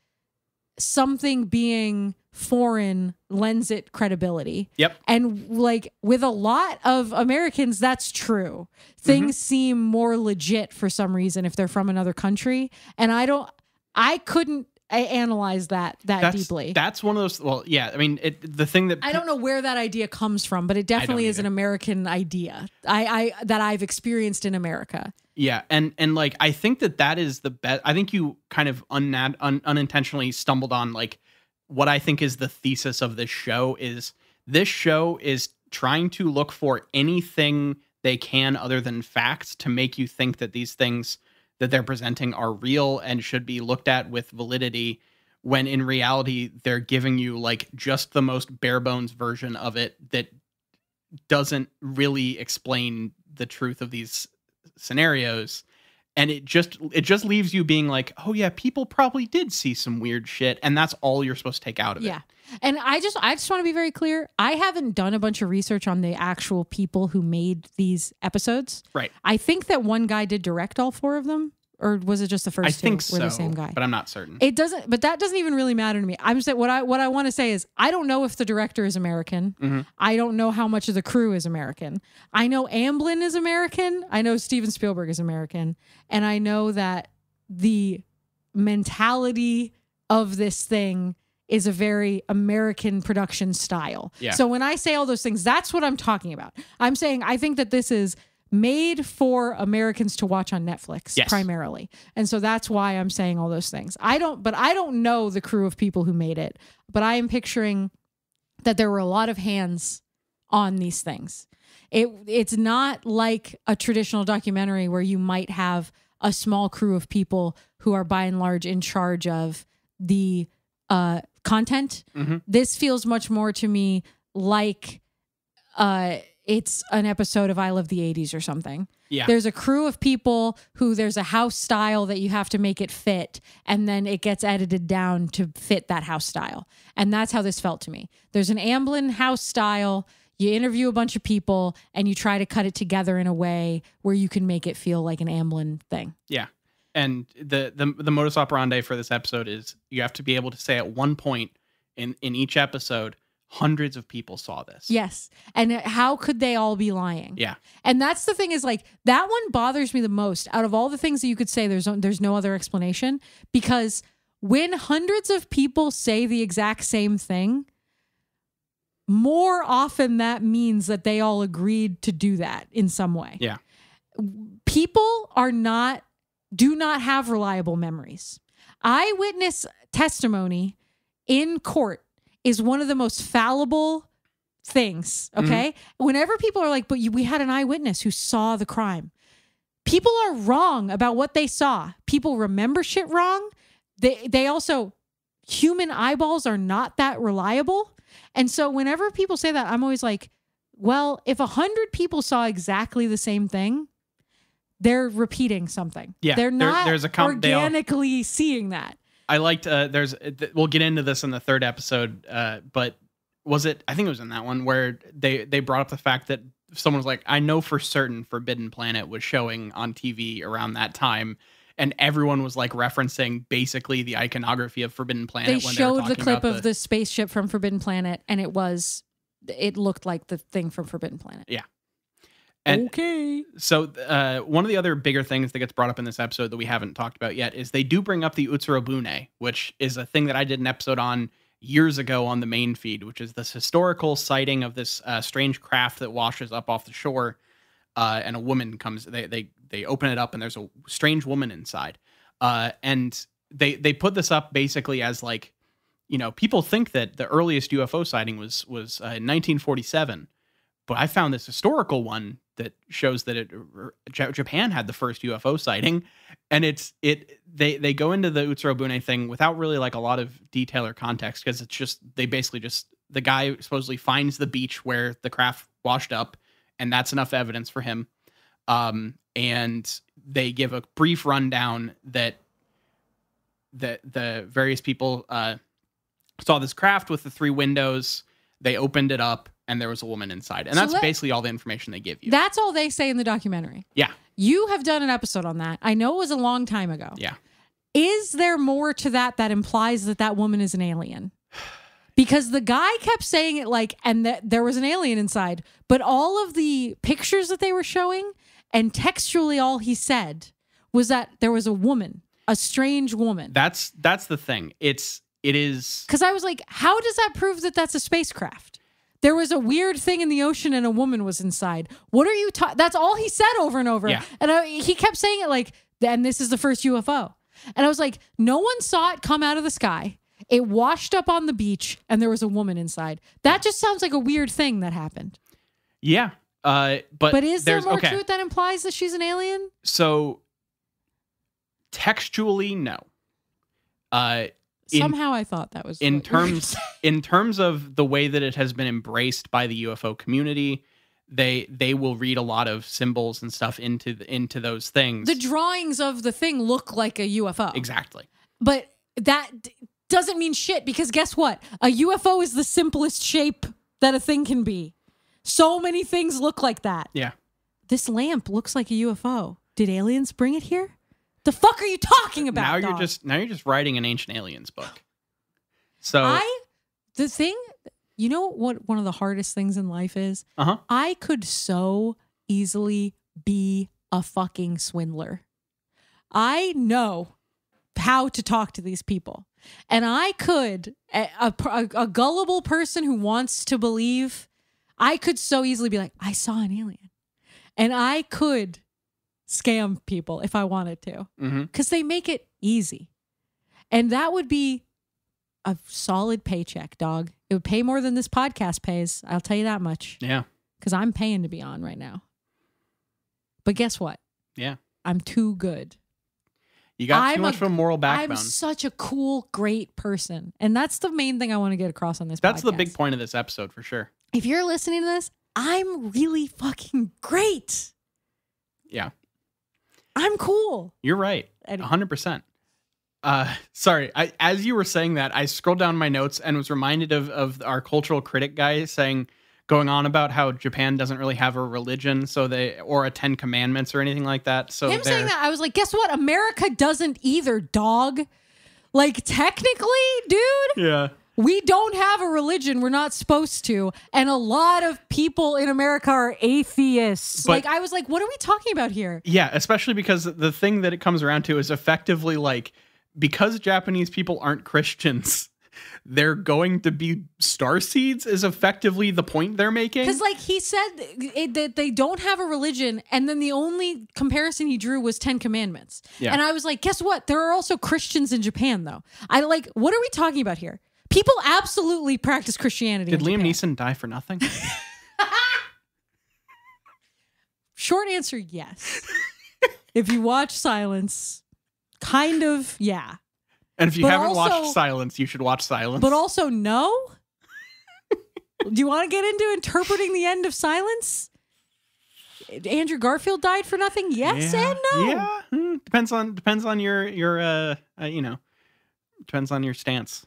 something being foreign lends it credibility. Yep. And like with a lot of Americans, that's true. Things mm-hmm. seem more legit for some reason if they're from another country. And I don't, I couldn't, I analyze that that that's, deeply. That's one of those. Well, yeah. I mean, it, the thing that I don't know where that idea comes from, but it definitely is an American idea. I, I that I've experienced in America. Yeah, and and like I think that that is the best. I think you kind of un un unintentionally stumbled on like what I think is the thesis of this show is this show is trying to look for anything they can other than facts to make you think that these things that they're presenting are real and should be looked at with validity when in reality, they're giving you like just the most bare bones version of it that doesn't really explain the truth of these scenarios. And it just, it just leaves you being like, oh yeah, people probably did see some weird shit. And that's all you're supposed to take out of yeah. it. Yeah. And I just, I just want to be very clear. I haven't done a bunch of research on the actual people who made these episodes. Right. I think that one guy did direct all four of them. Or was it just the first I two think so, were the same guy? But I'm not certain. It doesn't, but that doesn't even really matter to me. I'm just what I what I want to say is I don't know if the director is American. Mm-hmm. I don't know how much of the crew is American. I know Amblin is American. I know Steven Spielberg is American, and I know that the mentality of this thing is a very American production style. Yeah. So when I say all those things, that's what I'm talking about. I'm saying I think that this is made for Americans to watch on Netflix, yes, primarily. And so that's why I'm saying all those things. I don't, but I don't know the crew of people who made it, but I am picturing that there were a lot of hands on these things. It, it's not like a traditional documentary where you might have a small crew of people who are by and large in charge of the uh, content. Mm-hmm. This feels much more to me like uh, it's an episode of I Love the eighties or something. Yeah. There's a crew of people who there's a house style that you have to make it fit, and then it gets edited down to fit that house style. And that's how this felt to me. There's an Amblin house style. You interview a bunch of people and you try to cut it together in a way where you can make it feel like an Amblin thing. Yeah. And the, the, the modus operandi for this episode is you have to be able to say at one point in, in each episode, hundreds of people saw this. Yes. And how could they all be lying? Yeah. And that's the thing, is like, that one bothers me the most out of all the things that you could say. There's no, there's no other explanation, because when hundreds of people say the exact same thing, more often that means that they all agreed to do that in some way. Yeah. People are not, do not have reliable memories. Eyewitness testimony in court is one of the most fallible things, okay? Mm-hmm. Whenever people are like, but you, we had an eyewitness who saw the crime. People are wrong about what they saw. People remember shit wrong. They, they also, human eyeballs are not that reliable. And so whenever people say that, I'm always like, well, if a hundred people saw exactly the same thing, they're repeating something. Yeah, they're not there, there's a organically all, seeing that. I liked, uh, there's, we'll get into this in the third episode, uh, but was it, I think it was in that one where they, they brought up the fact that someone was like, I know for certain Forbidden Planet was showing on T V around that time. And everyone was like referencing basically the iconography of Forbidden Planet. They when showed they were the clip about the, of the spaceship from Forbidden Planet, and it was, it looked like the thing from Forbidden Planet. Yeah. And okay. So uh, one of the other bigger things that gets brought up in this episode that we haven't talked about yet is they do bring up the Utsurobune, which is a thing that I did an episode on years ago on the main feed, which is this historical sighting of this uh, strange craft that washes up off the shore. Uh, and a woman comes, they, they, they open it up and there's a strange woman inside. Uh, and they, they put this up basically as like, you know, people think that the earliest U F O sighting was, was uh, in nineteen forty-seven, but I found this historical one that shows that it, Japan had the first U F O sighting. And it's, it, they, they go into the Utsurobune thing without really like a lot of detail or context. Cause it's just, they basically just, the guy supposedly finds the beach where the craft washed up. And that's enough evidence for him. Um, and they give a brief rundown that the, the various people uh, saw this craft with the three windows. They opened it up, and there was a woman inside. And so that's let, basically all the information they give you. That's all they say in the documentary. Yeah. You have done an episode on that. I know it was a long time ago. Yeah. Is there more to that that implies that that woman is an alien? Because the guy kept saying it like, and that there was an alien inside, but all of the pictures that they were showing and textually all he said was that there was a woman, a strange woman. That's, that's the thing. It's, it is. Cause I was like, how does that prove that that's a spacecraft? There was a weird thing in the ocean and a woman was inside. What are you talking? That's all he said over and over. Yeah. And I, he kept saying it like, and this is the first U F O. And I was like, no one saw it come out of the sky. It washed up on the beach, and there was a woman inside. That just sounds like a weird thing that happened. Yeah, uh, but but is there more okay. to it that implies that she's an alien? So textually, no. Uh, Somehow, in, I thought that was in terms in terms of the way that it has been embraced by the U F O community. They they will read a lot of symbols and stuff into the, into those things. The drawings of the thing look like a U F O, exactly. But that. Doesn't mean shit, because guess what? A U F O is the simplest shape that a thing can be. So many things look like that. Yeah. This lamp looks like a U F O. Did aliens bring it here? The fuck are you talking about? Now you're dog? just now you're just writing an ancient aliens book. So I the thing, you know what one of the hardest things in life is? Uh-huh. I could so easily be a fucking swindler. I know how to talk to these people. And I could, a, a, a gullible person who wants to believe, I could so easily be like, I saw an alien. And I could scam people if I wanted to, because mm-hmm. they make it easy. And that would be a solid paycheck, dog. It would pay more than this podcast pays. I'll tell you that much. Yeah. Because I'm paying to be on right now. But guess what? Yeah. I'm too good. You got I'm too much a, from moral backbone. I'm such a cool, great person. And that's the main thing I want to get across on this that's podcast. That's the big point of this episode for sure. If you're listening to this, I'm really fucking great. Yeah. I'm cool. You're right. one hundred percent. Uh, sorry, I, as you were saying that, I scrolled down my notes and was reminded of, of our cultural critic guy saying, going on about how Japan doesn't really have a religion, so they or a Ten Commandments or anything like that. So him saying that, I was like, guess what? America doesn't either, dog. Like, technically, dude. Yeah. We don't have a religion. We're not supposed to. And a lot of people in America are atheists. But, like, I was like, what are we talking about here? Yeah, especially because the thing that it comes around to is effectively like, because Japanese people aren't Christians, they're going to be starseeds is effectively the point they're making. Because, like, he said it, that they don't have a religion, and then the only comparison he drew was Ten Commandments. Yeah. And I was like, guess what? There are also Christians in Japan, though. I like, what are we talking about here? People absolutely practice Christianity. Did Liam Neeson die for nothing? Short answer, yes. If you watch Silence, kind of, yeah. And if you but haven't also, watched Silence, you should watch Silence. But also, no. Do you want to get into interpreting the end of Silence? Andrew Garfield died for nothing. Yes yeah. and no. Yeah, mm, depends on depends on your your uh, uh you know depends on your stance.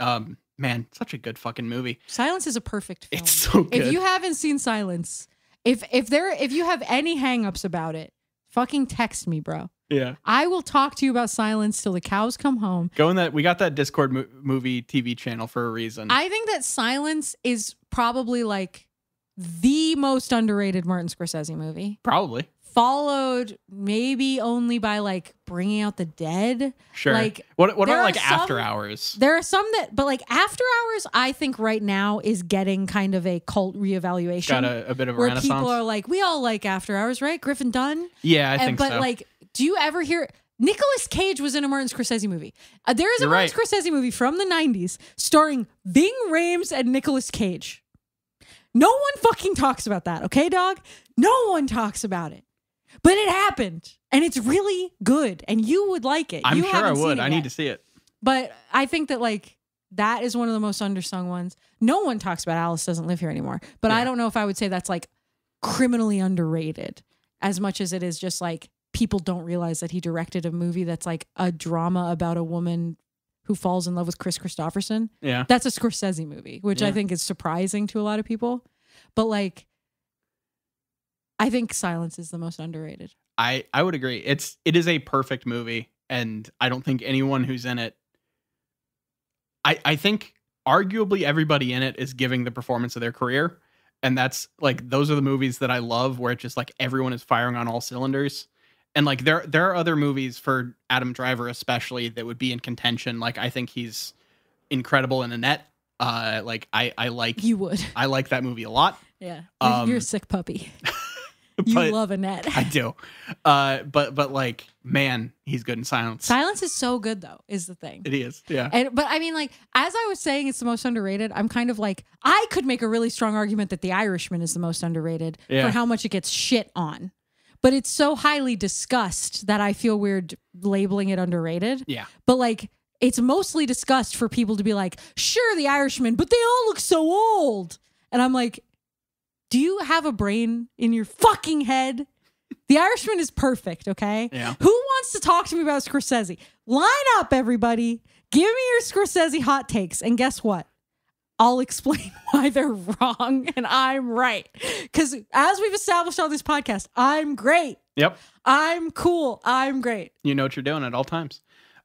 Um, man, such a good fucking movie. Silence is a perfect film. It's so good. If you haven't seen Silence, if if there if you have any hangups about it, fucking text me, bro. Yeah, I will talk to you about Silence till the cows come home. Go in that we got that Discord mo movie T V channel for a reason. I think that Silence is probably like the most underrated Martin Scorsese movie, probably followed maybe only by like Bringing Out the Dead. Sure. Like what? What about like some, After Hours? There are some that, but like After Hours, I think right now is getting kind of a cult reevaluation. Got a, a bit of a where renaissance. People are like, we all like After Hours, right? Griffin Dunn. Yeah, I and, think but so. But like. Do you ever hear... Nicolas Cage was in a Martin Scorsese movie. Uh, there is a You're Martin right. Scorsese movie from the nineties starring Ving Rhames and Nicolas Cage. No one fucking talks about that, okay, dog? No one talks about it. But it happened. And it's really good. And you would like it. I'm you sure I would. I yet. need to see it. But I think that, like, that is one of the most undersung ones. No one talks about Alice Doesn't Live Here anymore. But yeah. I don't know if I would say that's, like, criminally underrated as much as it is just, like, people don't realize that he directed a movie that's like a drama about a woman who falls in love with Chris Christopherson. Yeah. That's a Scorsese movie, which yeah. I think is surprising to a lot of people. But like, I think Silence is the most underrated. I, I would agree. It's, it is a perfect movie. And I don't think anyone who's in it, I, I think arguably everybody in it is giving the performance of their career. And that's like, those are the movies that I love where it's just like everyone is firing on all cylinders. And like there, there are other movies for Adam Driver, especially that would be in contention. Like I think he's incredible in Annette. Uh, like I, I like you would. I like that movie a lot. Yeah, um, you're a sick puppy. You love Annette. I do. Uh, but but like man, he's good in Silence. Silence is so good though. Is the thing. It is. Yeah. And but I mean like as I was saying, it's the most underrated. I'm kind of like I could make a really strong argument that The Irishman is the most underrated yeah. for how much it gets shit on. But it's so highly discussed that I feel weird labeling it underrated. Yeah. But like, it's mostly discussed for people to be like, sure, The Irishman, but they all look so old. And I'm like, do you have a brain in your fucking head? The Irishman is perfect, okay? Yeah. Who wants to talk to me about Scorsese? Line up, everybody. Give me your Scorsese hot takes. And guess what? I'll explain why they're wrong and I'm right. Because as we've established on this podcast, I'm great. Yep. I'm cool. I'm great. You know what you're doing at all times.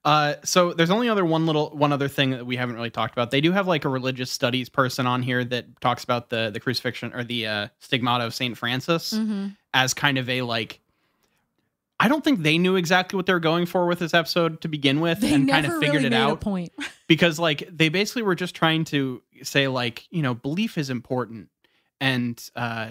Uh, so there's only other one little one other thing that we haven't really talked about. They do have like a religious studies person on here that talks about the the crucifixion or the uh, stigmata of Saint Francis mm-hmm. as kind of a like. I don't think they knew exactly what they were going for with this episode to begin with they and kind of figured really it made out a point. Because like they basically were just trying to say like, you know, belief is important And uh,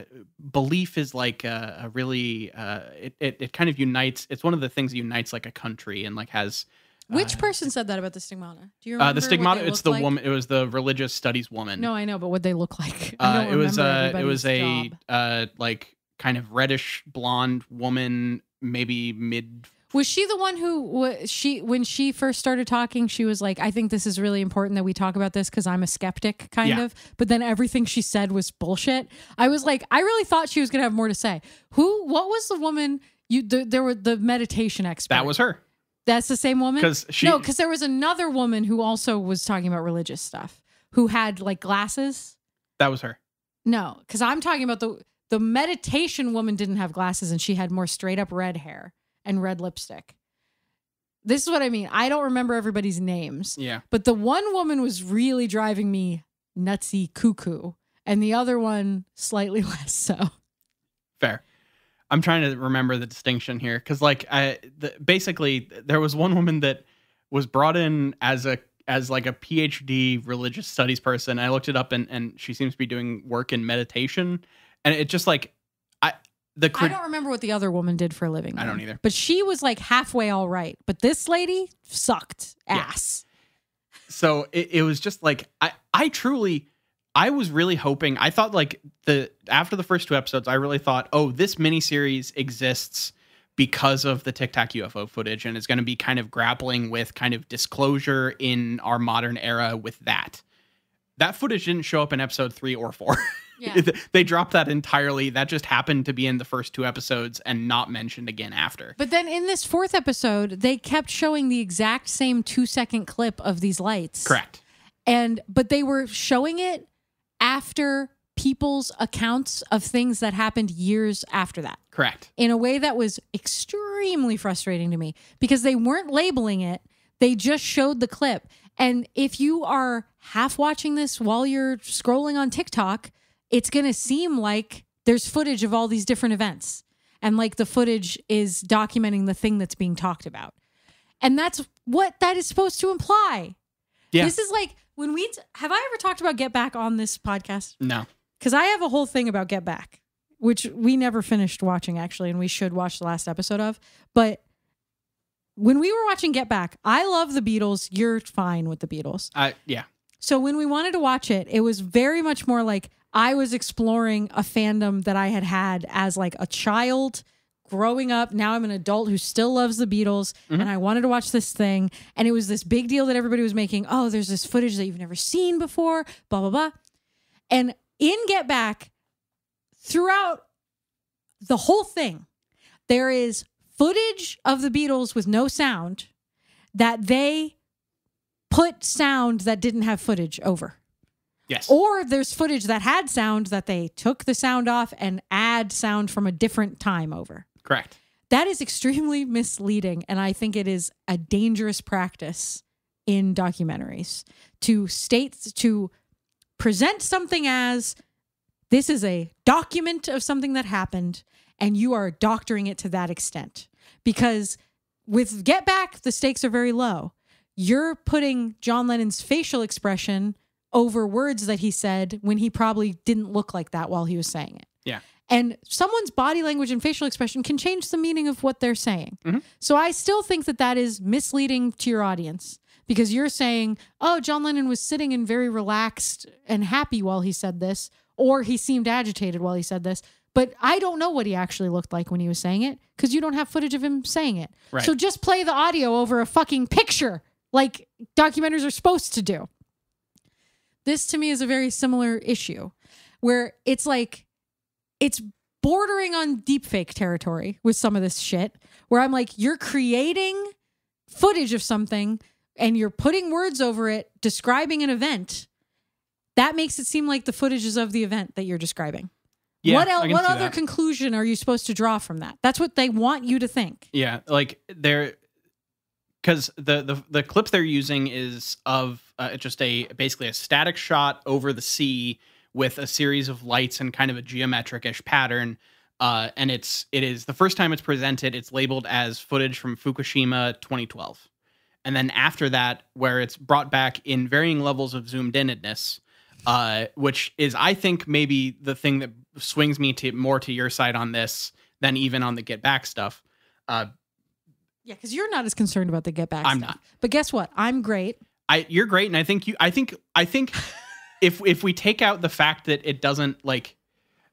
belief is like a, a really uh, it, it it kind of unites. It's one of the things that unites like a country and like has. Which uh, person said that about the stigmata? Do you remember? Uh, the stigmata. It's the like? woman. It was the religious studies woman. No, I know, but what they look like? I don't uh, it was uh, it was a uh, like kind of reddish blonde woman, maybe mid. Was she the one who she when she first started talking, she was like, I think this is really important that we talk about this because I'm a skeptic kind yeah. of. But then everything she said was bullshit. I was like, I really thought she was going to have more to say. Who what was the woman you the, there were the meditation expert? That was her. That's the same woman? Cause she, no, because there was another woman who also was talking about religious stuff who had like glasses. That was her. No, because I'm talking about the the meditation woman didn't have glasses and she had more straight up red hair. And red lipstick. This is what I mean. I don't remember everybody's names. Yeah. But the one woman was really driving me nutsy cuckoo. And the other one slightly less so. Fair. I'm trying to remember the distinction here. Because like I, the, basically there was one woman that was brought in as a as like a PhD religious studies person. I looked it up and, and she seems to be doing work in meditation. And it just like I don't remember what the other woman did for a living. Though. I don't either. But she was like halfway all right. But this lady sucked ass. Yeah. So it, it was just like, I, I truly, I was really hoping, I thought like the, after the first two episodes, I really thought, oh, this miniseries exists because of the Tic Tac U F O footage and is going to be kind of grappling with kind of disclosure in our modern era with that. That footage didn't show up in episode three or four. Yeah. They dropped that entirely. That just happened to be in the first two episodes and not mentioned again after. But then in this fourth episode, they kept showing the exact same two second clip of these lights. Correct. And but they were showing it after people's accounts of things that happened years after that. Correct. In a way that was extremely frustrating to me because they weren't labeling it. They just showed the clip. And if you are half watching this while you're scrolling on TikTok, it's going to seem like there's footage of all these different events. And like the footage is documenting the thing that's being talked about. And that's what that is supposed to imply. Yeah. This is like when we, t have I ever talked about Get Back on this podcast? No. Because I have a whole thing about Get Back, which we never finished watching actually. And we should watch the last episode of, but when we were watching Get Back, I love the Beatles. You're fine with the Beatles. I, yeah. So when we wanted to watch it, it was very much more like I was exploring a fandom that I had had as like a child growing up. Now I'm an adult who still loves the Beatles. Mm-hmm. And I wanted to watch this thing. And it was this big deal that everybody was making. Oh, there's this footage that you've never seen before, blah, blah, blah. And in Get Back, throughout the whole thing, there is footage of the Beatles with no sound that they put sound that didn't have footage over. Yes. Or there's footage that had sound that they took the sound off and add sound from a different time over. Correct. That is extremely misleading. And I think it is a dangerous practice in documentaries to state, to present something as this is a document of something that happened and you are doctoring it to that extent. Because with Get Back, the stakes are very low. You're putting John Lennon's facial expression over words that he said when he probably didn't look like that while he was saying it. Yeah. And someone's body language and facial expression can change the meaning of what they're saying. Mm-hmm. So I still think that that is misleading to your audience because you're saying, oh, John Lennon was sitting and very relaxed and happy while he said this, or he seemed agitated while he said this. But I don't know what he actually looked like when he was saying it because you don't have footage of him saying it. Right. So just play the audio over a fucking picture like documentaries are supposed to do. This to me is a very similar issue where it's like, it's bordering on deepfake territory with some of this shit where I'm like, you're creating footage of something and you're putting words over it, describing an event. That makes it seem like the footage is of the event that you're describing. Yeah, what else, what other that. conclusion are you supposed to draw from that? That's what they want you to think. Yeah. Like they're, Because the, the the clips they're using is of uh, just a basically a static shot over the sea with a series of lights and kind of a geometric-ish pattern, uh, and it's it is the first time it's presented. It's labeled as footage from Fukushima twenty twelve, and then after that, where it's brought back in varying levels of zoomed-innedness, uh, which is, I think, maybe the thing that swings me to more to your side on this than even on the Get Back stuff. Uh, yeah, because you're not as concerned about the Get Back. I'm stuff. not. But guess what? I'm great. I you're great, and I think you. I think I think if if we take out the fact that it doesn't like.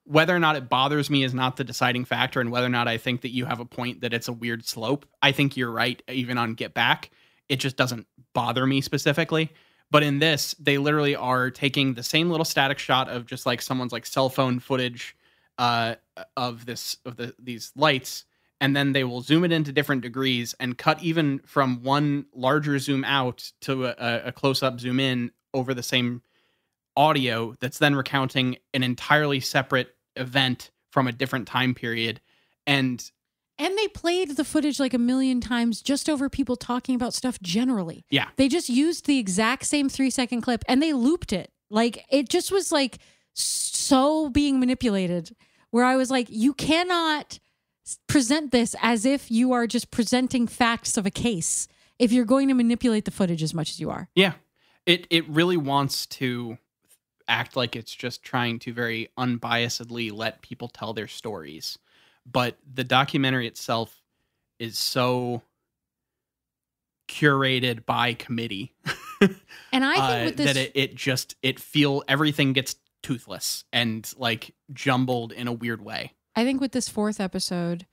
Whether or not it bothers me is not the deciding factor, and whether or not I think that you have a point that it's a weird slope. I think you're right, even on Get Back. It just doesn't bother me specifically. But in this, they literally are taking the same little static shot of just like someone's like cell phone footage uh, of this of the, these lights, and then they will zoom it into different degrees and cut even from one larger zoom out to a, a close-up zoom in over the same audio that's then recounting an entirely separate event from a different time period. And and they played the footage like a million times just over people talking about stuff generally. Yeah. They just used the exact same three second clip and they looped it. Like it just was like so being manipulated, where I was like, you cannot present this as if you are just presenting facts of a case if you're going to manipulate the footage as much as you are. Yeah. It it really wants to act like it's just trying to very unbiasedly let people tell their stories. But the documentary itself is so curated by committee. And I think uh, with this that it, it just, it feel everything gets toothless and like jumbled in a weird way. I think with this fourth episode,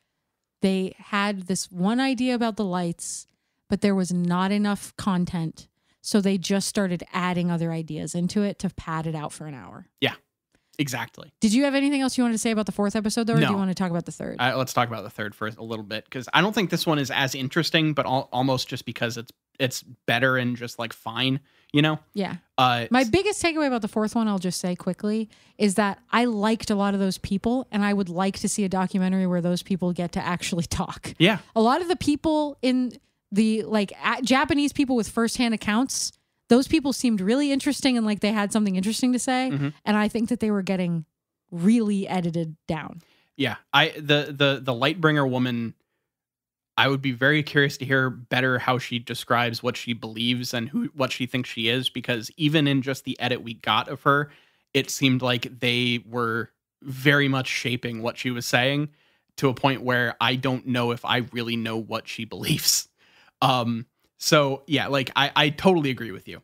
they had this one idea about the lights, but there was not enough content. So they just started adding other ideas into it to pad it out for an hour. Yeah, exactly. Did you have anything else you wanted to say about the fourth episode, though, or no. do you want to talk about the third? Uh, let's talk about the third for a little bit, because I don't think this one is as interesting, but al almost just because it's it's better and just like fine, you know? Yeah. Uh, My biggest takeaway about the fourth one, I'll just say quickly, is that I liked a lot of those people, and I would like to see a documentary where those people get to actually talk. Yeah. A lot of the people in... The like Japanese people with firsthand accounts, those people seemed really interesting and like they had something interesting to say. Mm-hmm. And I think that they were getting really edited down. Yeah, I the the the Lightbringer woman, I would be very curious to hear better how she describes what she believes and who what she thinks she is, because even in just the edit we got of her, it seemed like they were very much shaping what she was saying to a point where I don't know if I really know what she believes. Um, so yeah, like I, I totally agree with you.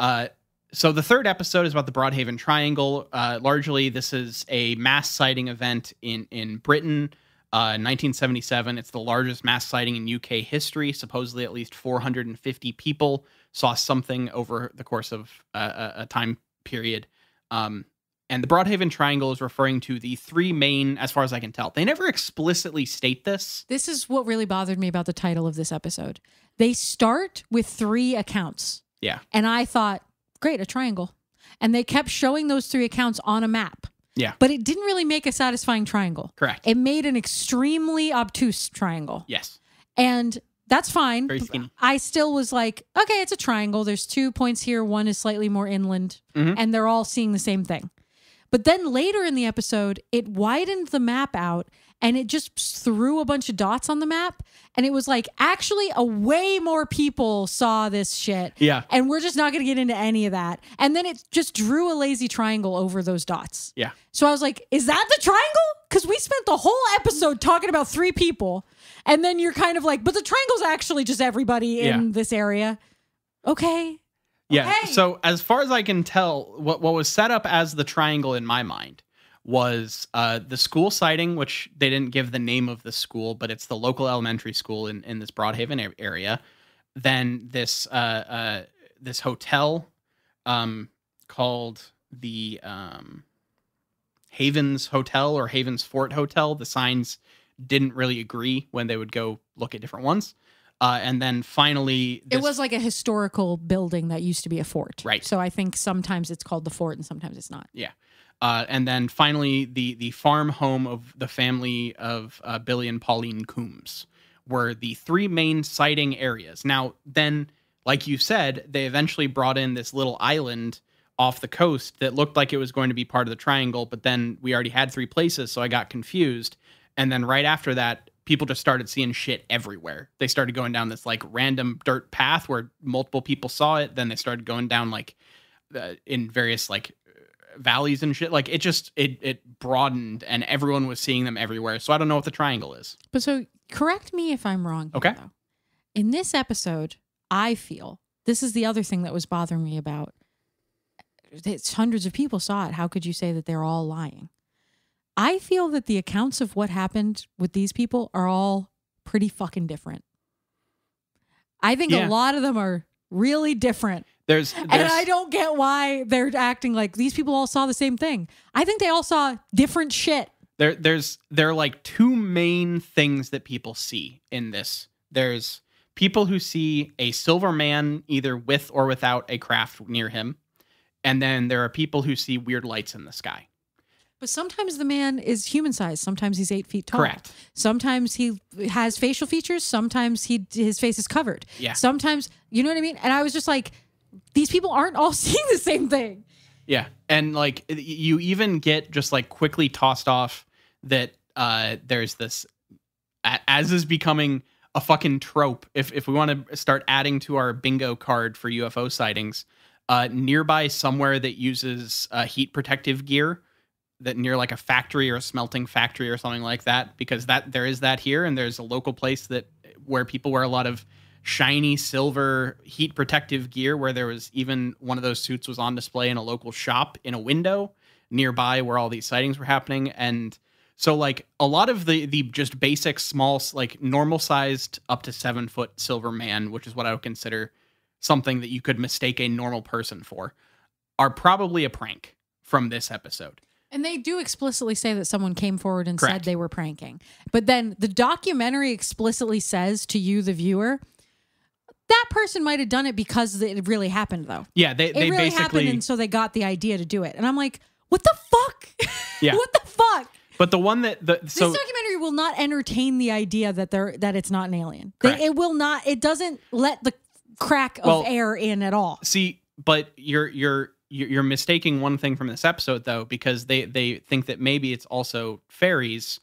Uh, so the third episode is about the Broadhaven Triangle. Uh, largely this is a mass sighting event in, in Britain, uh, nineteen seventy-seven. It's the largest mass sighting in U K history. Supposedly at least four hundred fifty people saw something over the course of uh, a time period. Um, and the Broadhaven Triangle is referring to the three main, as far as I can tell. They never explicitly state this. This is what really bothered me about the title of this episode. They start with three accounts. Yeah. And I thought, great, a triangle. And they kept showing those three accounts on a map. Yeah. But it didn't really make a satisfying triangle. Correct. It made an extremely obtuse triangle. Yes. And that's fine. Very skinny. I still was like, okay, it's a triangle. There's two points here. One is slightly more inland. Mm-hmm. And they're all seeing the same thing. But then later in the episode, it widened the map out and it just threw a bunch of dots on the map. And it was like, actually, a way more people saw this shit. Yeah. And we're just not going to get into any of that. And then it just drew a lazy triangle over those dots. Yeah. So I was like, is that the triangle? Because we spent the whole episode talking about three people. And then you're kind of like, but the triangle's actually just everybody in yeah. this area. Okay. Yeah. Okay. So as far as I can tell, what, what was set up as the triangle in my mind was uh, the school sighting, which they didn't give the name of the school, but it's the local elementary school in, in this Broadhaven area. Then this uh, uh, this hotel um, called the um, Havens Hotel or Havens Fort Hotel. The signs didn't really agree when they would go look at different ones. Uh, and then finally... This, it was like a historical building that used to be a fort. Right. So I think sometimes it's called the fort and sometimes it's not. Yeah. Uh, and then finally, the, the farm home of the family of uh, Billy and Pauline Coombs were the three main sighting areas. Now, then, like you said, they eventually brought in this little island off the coast that looked like it was going to be part of the triangle, but then we already had three places, so I got confused. And then right after that, people just started seeing shit everywhere. They started going down this like random dirt path where multiple people saw it. Then they started going down like uh, in various like valleys and shit. Like it just it it broadened and everyone was seeing them everywhere. So I don't know what the triangle is. But so correct me if I'm wrong. Okay. Here, though. In this episode, I feel this is the other thing that was bothering me about. It's hundreds of people saw it. How could you say that they're all lying? I feel that the accounts of what happened with these people are all pretty fucking different. I think yeah. a lot of them are really different. There's, there's, and I don't get why they're acting like these people all saw the same thing. I think they all saw different shit. There, there's, there are like two main things that people see in this. There's people who see a silver man either with or without a craft near him. And then there are people who see weird lights in the sky. But sometimes the man is human sized. Sometimes he's eight feet tall. Correct. Sometimes he has facial features. Sometimes he his face is covered. Yeah. Sometimes, you know what I mean? And I was just like, these people aren't all seeing the same thing. Yeah. And like you even get just like quickly tossed off that uh, there's this, as is becoming a fucking trope. If, if we want to start adding to our bingo card for U F O sightings, uh, nearby somewhere that uses uh, heat protective gear, that near like a factory or a smelting factory or something like that, because that there is that here. And there's a local place that where people wear a lot of shiny silver heat protective gear, where there was even one of those suits was on display in a local shop in a window nearby where all these sightings were happening. And so like a lot of the, the just basic small, like normal sized up to seven foot silver man, which is what I would consider something that you could mistake a normal person for, are probably a prank from this episode. And they do explicitly say that someone came forward and Correct. Said they were pranking. But then the documentary explicitly says to you, the viewer, that person might have done it because it really happened, though. Yeah, they, they it really basically happened, and so they got the idea to do it. And I'm like, what the fuck? Yeah, what the fuck? But the one that the so this documentary will not entertain the idea that they're that it's not an alien. They, it will not. It doesn't let the crack of well, air in at all. See, but you're you're. You're mistaking one thing from this episode, though, because they, they think that maybe it's also fairies,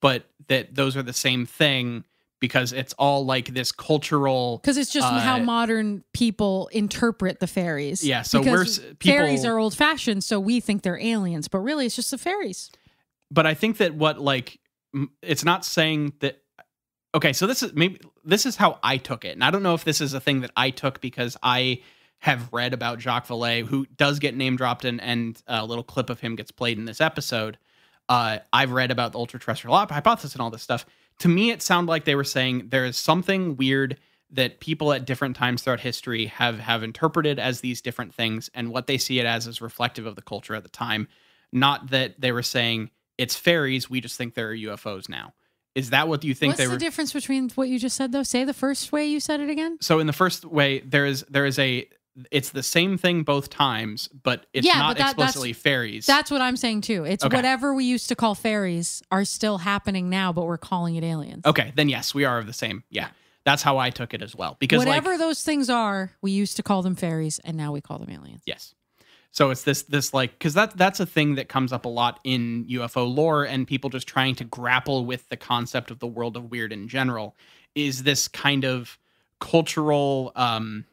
but that those are the same thing because it's all like this cultural... Because it's just uh, how modern people interpret the fairies. Yeah, so because we're... People, fairies are old-fashioned, so we think they're aliens, but really it's just the fairies. But I think that what, like... It's not saying that... Okay, so this is maybe this is how I took it, and I don't know if this is a thing that I took because I... have read about Jacques Vallée, who does get name dropped, and, and a little clip of him gets played in this episode. Uh, I've read about the ultra-terrestrial hypothesis and all this stuff. To me, it sounded like they were saying there is something weird that people at different times throughout history have, have interpreted as these different things, and what they see it as is reflective of the culture at the time. Not that they were saying, it's fairies, we just think there are U F Os now. Is that what you think What's they were? What's the difference between what you just said, though? Say the first way you said it again. So in the first way, there is there is a... It's the same thing both times, but it's yeah, not but that, explicitly that's, fairies. That's what I'm saying, too. It's okay. Whatever we used to call fairies are still happening now, but we're calling it aliens. Okay, then yes, we are of the same. Yeah, that's how I took it as well. Because whatever like, those things are, we used to call them fairies, and now we call them aliens. Yes. So it's this, this like, because that, that's a thing that comes up a lot in U F O lore, and people just trying to grapple with the concept of the world of weird in general, is this kind of cultural... Um,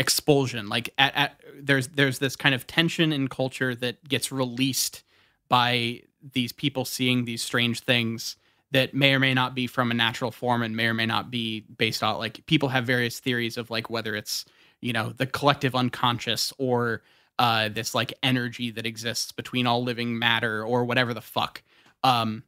expulsion like at, at there's there's this kind of tension in culture that gets released by these people seeing these strange things that may or may not be from a natural form and may or may not be based on like people have various theories of like whether it's you know the collective unconscious or uh this like energy that exists between all living matter or whatever the fuck um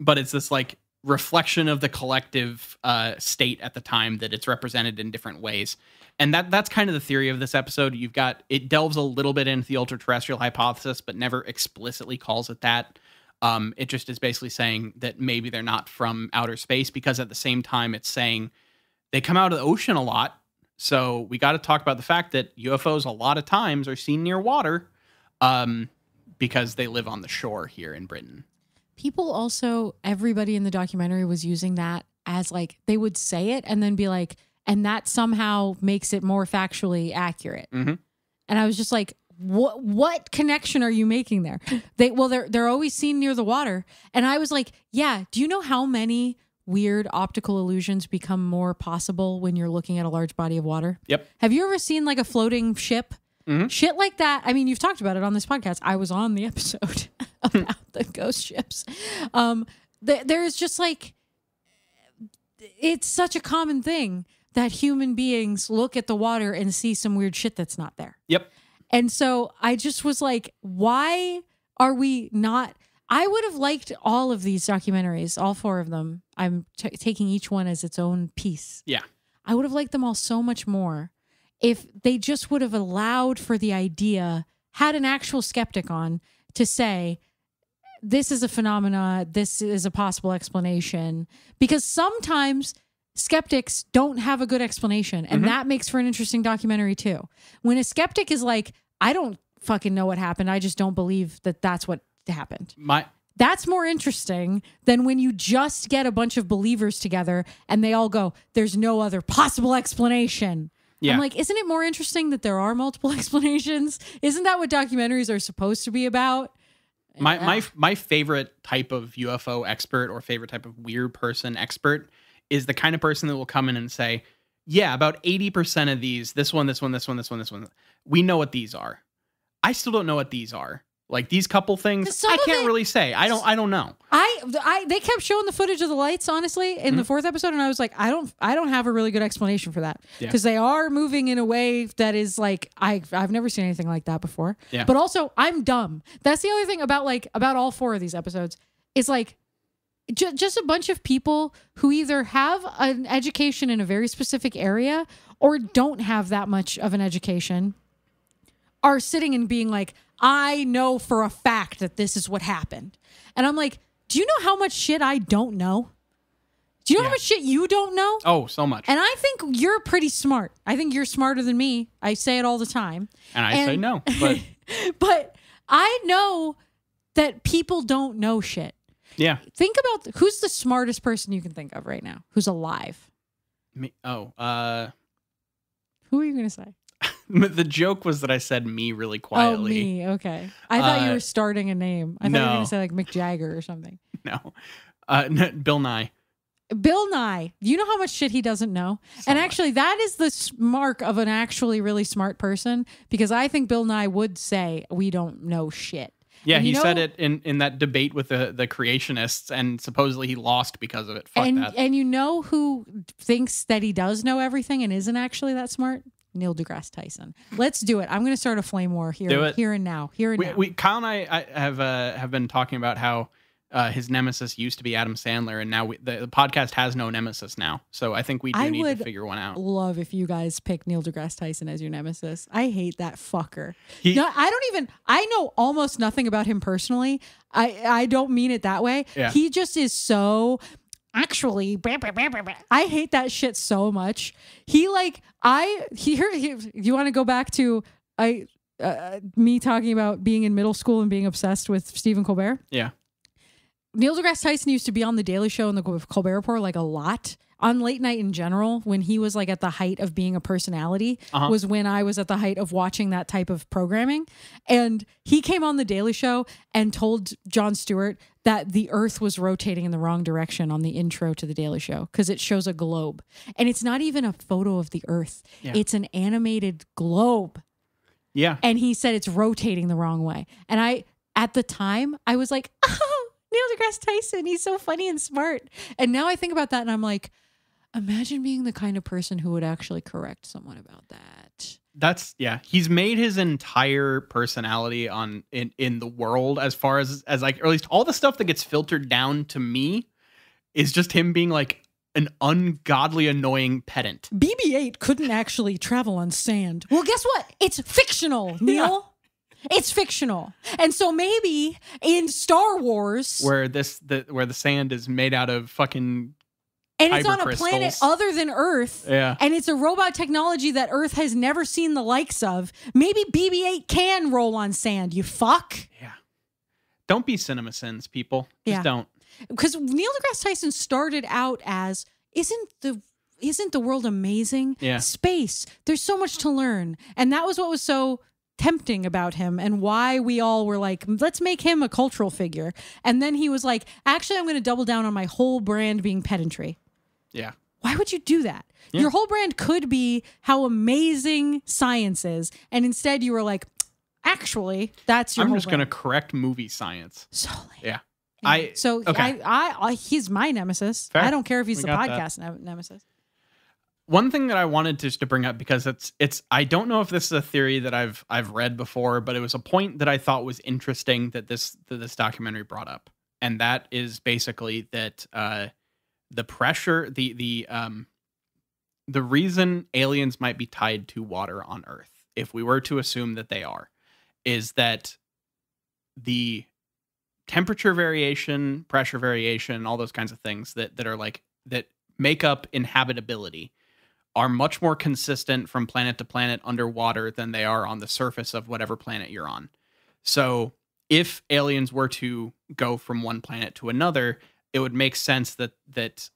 but it's this like reflection of the collective uh, state at the time that it's represented in different ways. And that that's kind of the theory of this episode. You've got, it delves a little bit into the ultra-terrestrial hypothesis, but never explicitly calls it that. Um, it just is basically saying that maybe they're not from outer space because at the same time it's saying they come out of the ocean a lot. So we got to talk about the fact that U F Os a lot of times are seen near water um, because they live on the shore here in Britain. People also, everybody in the documentary was using that as like, they would say it and then be like, and that somehow makes it more factually accurate. Mm-hmm. And I was just like, what what connection are you making there? They Well, they're, they're always seen near the water. And I was like, yeah, do you know how many weird optical illusions become more possible when you're looking at a large body of water? Yep. Have you ever seen like a floating ship Mm-hmm. Shit like that. I mean, you've talked about it on this podcast. I was on the episode about the ghost ships. Um, th there is just like, it's such a common thing that human beings look at the water and see some weird shit that's not there. Yep. And so I just was like, why are we not... I would have liked all of these documentaries, all four of them. I'm t taking each one as its own piece. Yeah. I would have liked them all so much more if they just would have allowed for the idea, had an actual skeptic on to say, this is a phenomena, this is a possible explanation. Because sometimes skeptics don't have a good explanation, and mm-hmm. that makes for an interesting documentary too. When a skeptic is like, I don't fucking know what happened, I just don't believe that that's what happened. My That's more interesting than when you just get a bunch of believers together and they all go, there's no other possible explanation. Yeah. I'm like, isn't it more interesting that there are multiple explanations? Isn't that what documentaries are supposed to be about? My, my, my favorite type of U F O expert or favorite type of weird person expert is the kind of person that will come in and say, yeah, about eighty percent of these, this one, this one, this one, this one, this one, we know what these are. I still don't know what these are. Like these couple things, I can't it, really say. I don't. I don't know. I. I. They kept showing the footage of the lights, honestly, in mm-hmm. the fourth episode, and I was like, I don't. I don't have a really good explanation for that because yeah. they are moving in a way that is like I. I've never seen anything like that before. Yeah. But also, I'm dumb. That's the other thing about like about all four of these episodes is like, ju just a bunch of people who either have an education in a very specific area or don't have that much of an education, are sitting and being like, I know for a fact that this is what happened. And I'm like, do you know how much shit I don't know? Do you know yeah. how much shit you don't know? Oh, so much. And I think you're pretty smart. I think you're smarter than me. I say it all the time. And I and, say no. But but I know that people don't know shit. Yeah. Think about who's the smartest person you can think of right now who's alive. Me? Oh. Uh... Who are you going to say? The joke was that I said me really quietly. Oh, me. Okay. I thought uh, you were starting a name. I thought no. you were going to say like Mick Jagger or something. No. Uh, no. Bill Nye. Bill Nye. You know how much shit he doesn't know? So and actually, much. That is the mark of an actually really smart person, because I think Bill Nye would say, we don't know shit. Yeah, he know, said it in, in that debate with the, the creationists, and supposedly he lost because of it. Fuck and, that. And you know who thinks that he does know everything and isn't actually that smart? Neil deGrasse Tyson. Let's do it. I'm going to start a flame war here, here and now. Here and we, now. We, Kyle and I, I have uh, have been talking about how uh, his nemesis used to be Adam Sandler, and now we, the, the podcast has no nemesis now. So I think we do I need to figure one out. I would love if you guys pick Neil deGrasse Tyson as your nemesis. I hate that fucker. He, no, I don't even. I know almost nothing about him personally. I I don't mean it that way. Yeah. He just is so. Actually, blah, blah, blah, blah, blah. I hate that shit so much. He like I here. He, you want to go back to I uh, me talking about being in middle school and being obsessed with Stephen Colbert? Yeah. Neil deGrasse Tyson used to be on the Daily Show and the Colbert Report like a lot. On late night in general, when he was like at the height of being a personality, uh-huh. was when I was at the height of watching that type of programming. And he came on the Daily Show and told Jon Stewart that the earth was rotating in the wrong direction on the intro to the Daily Show, because it shows a globe. And it's not even a photo of the earth. Yeah. It's an animated globe. Yeah. And he said it's rotating the wrong way. And I, at the time, I was like, oh, Neil deGrasse Tyson, he's so funny and smart. And now I think about that and I'm like, imagine being the kind of person who would actually correct someone about that. That's yeah. He's made his entire personality on in, in the world, as far as as like, or at least all the stuff that gets filtered down to me is just him being like an ungodly annoying pedant. B B eight couldn't actually travel on sand. Well, guess what? It's fictional, Neil. Yeah. It's fictional. And so maybe in Star Wars, where this the where the sand is made out of fucking and it's on a crystals. Planet other than Earth, yeah. and it's a robot technology that Earth has never seen the likes of. Maybe B B eight can roll on sand, you fuck. Yeah. Don't be CinemaSins, people. Just yeah. don't. Because Neil deGrasse Tyson started out as, isn't the isn't the world amazing? Yeah. Space. There's so much to learn. And that was what was so tempting about him, and why we all were like, let's make him a cultural figure. And then he was like, actually, I'm going to double down on my whole brand being pedantry. Yeah. Why would you do that? Yeah. Your whole brand could be how amazing science is, and instead you were like, actually, that's your I'm whole just brand. Gonna correct movie science. So lame. Yeah. yeah. I so okay. I, I I he's my nemesis. Fair. I don't care if he's we the podcast ne nemesis. One thing that I wanted to, to bring up, because it's it's I don't know if this is a theory that I've I've read before, but it was a point that I thought was interesting that this that this documentary brought up, and that is basically that uh, the pressure the the um, the reason aliens might be tied to water on Earth, if we were to assume that they are, is that the temperature variation, pressure variation, all those kinds of things that that are like that make up inhabitability are much more consistent from planet to planet underwater than they are on the surface of whatever planet you're on. So if aliens were to go from one planet to another, it would make sense that, that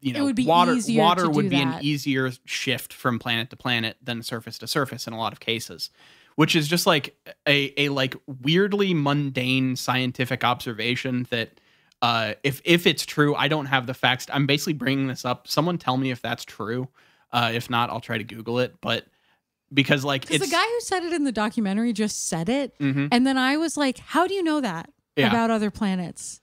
you know, water, water would be an easier shift from planet to planet than surface to surface in a lot of cases, which is just like a, a like weirdly mundane scientific observation that, Uh, if, if it's true, I don't have the facts. I'm basically bringing this up. Someone tell me if that's true. Uh, if not, I'll try to Google it. But because like it's the guy who said it in the documentary just said it. Mm-hmm. And then I was like, how do you know that yeah. about other planets?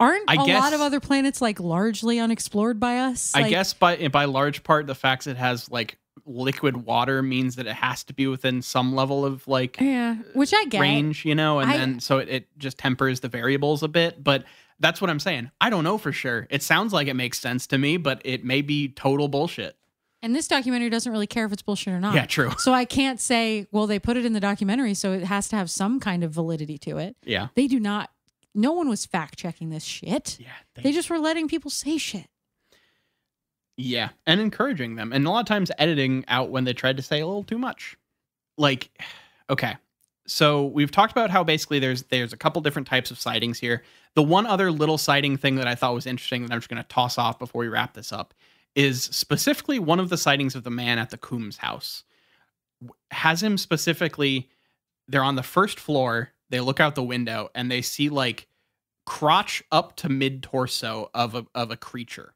Aren't I a guess, lot of other planets like largely unexplored by us? Like, I guess by, by large part, the fact it has like liquid water means that it has to be within some level of like yeah, which I get. range, you know, and I, then so it, it just tempers the variables a bit. But that's what I'm saying. I don't know for sure. It sounds like it makes sense to me, but it may be total bullshit. And this documentary doesn't really care if it's bullshit or not. Yeah, true. So I can't say, well, they put it in the documentary, so it has to have some kind of validity to it. Yeah. They do not. No one was fact-checking this shit. Yeah. They, they just were letting people say shit. Yeah, and encouraging them. And a lot of times editing out when they tried to say a little too much. Like, okay. So we've talked about how basically there's there's a couple different types of sightings here. The one other little sighting thing that I thought was interesting that I'm just going to toss off before we wrap this up is specifically one of the sightings of the man at the Coombs house. Has him specifically, they're on the first floor, they look out the window, and they see like crotch up to mid-torso of a, of a creature.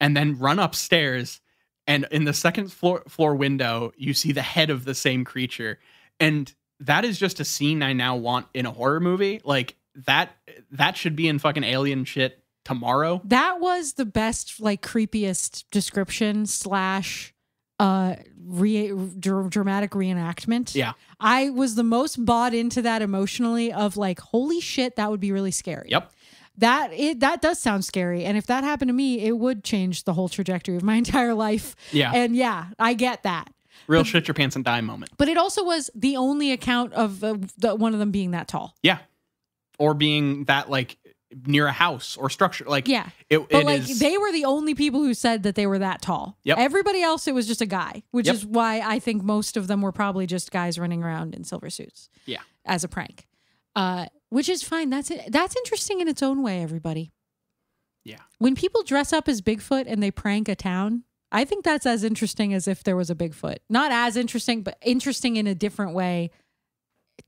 And then run upstairs, and in the second floor, floor window, you see the head of the same creature. And that is just a scene I now want in a horror movie. Like that, that should be in fucking alien shit tomorrow. That was the best, like creepiest description slash uh, re dr dramatic reenactment. Yeah. I was the most bought into that emotionally of like, holy shit, that would be really scary. Yep. That it that does sound scary, and if that happened to me, it would change the whole trajectory of my entire life. Yeah, and yeah, I get that real but, shit your pants and die moment. But it also was the only account of uh, the, one of them being that tall. Yeah, or being that like near a house or structure. Like yeah, it, but it like is... they were the only people who said that they were that tall. Yep. Everybody else, it was just a guy, which yep. is why I think most of them were probably just guys running around in silver suits. Yeah, as a prank. Uh. Which is fine. That's it. That's interesting in its own way, everybody. Yeah. When people dress up as Bigfoot and they prank a town, I think that's as interesting as if there was a Bigfoot. Not as interesting, but interesting in a different way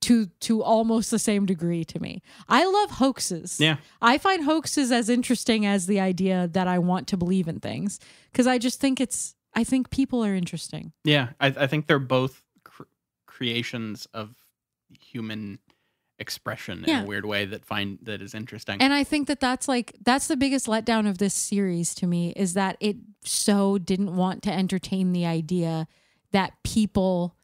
to to almost the same degree to me. I love hoaxes. Yeah. I find hoaxes as interesting as the idea that I want to believe in things, because I just think it's, I think people are interesting. Yeah. I, I think they're both cr creations of human expression yeah. in a weird way that find that is interesting. And I think that that's like that's the biggest letdown of this series to me, is that it so didn't want to entertain the idea that people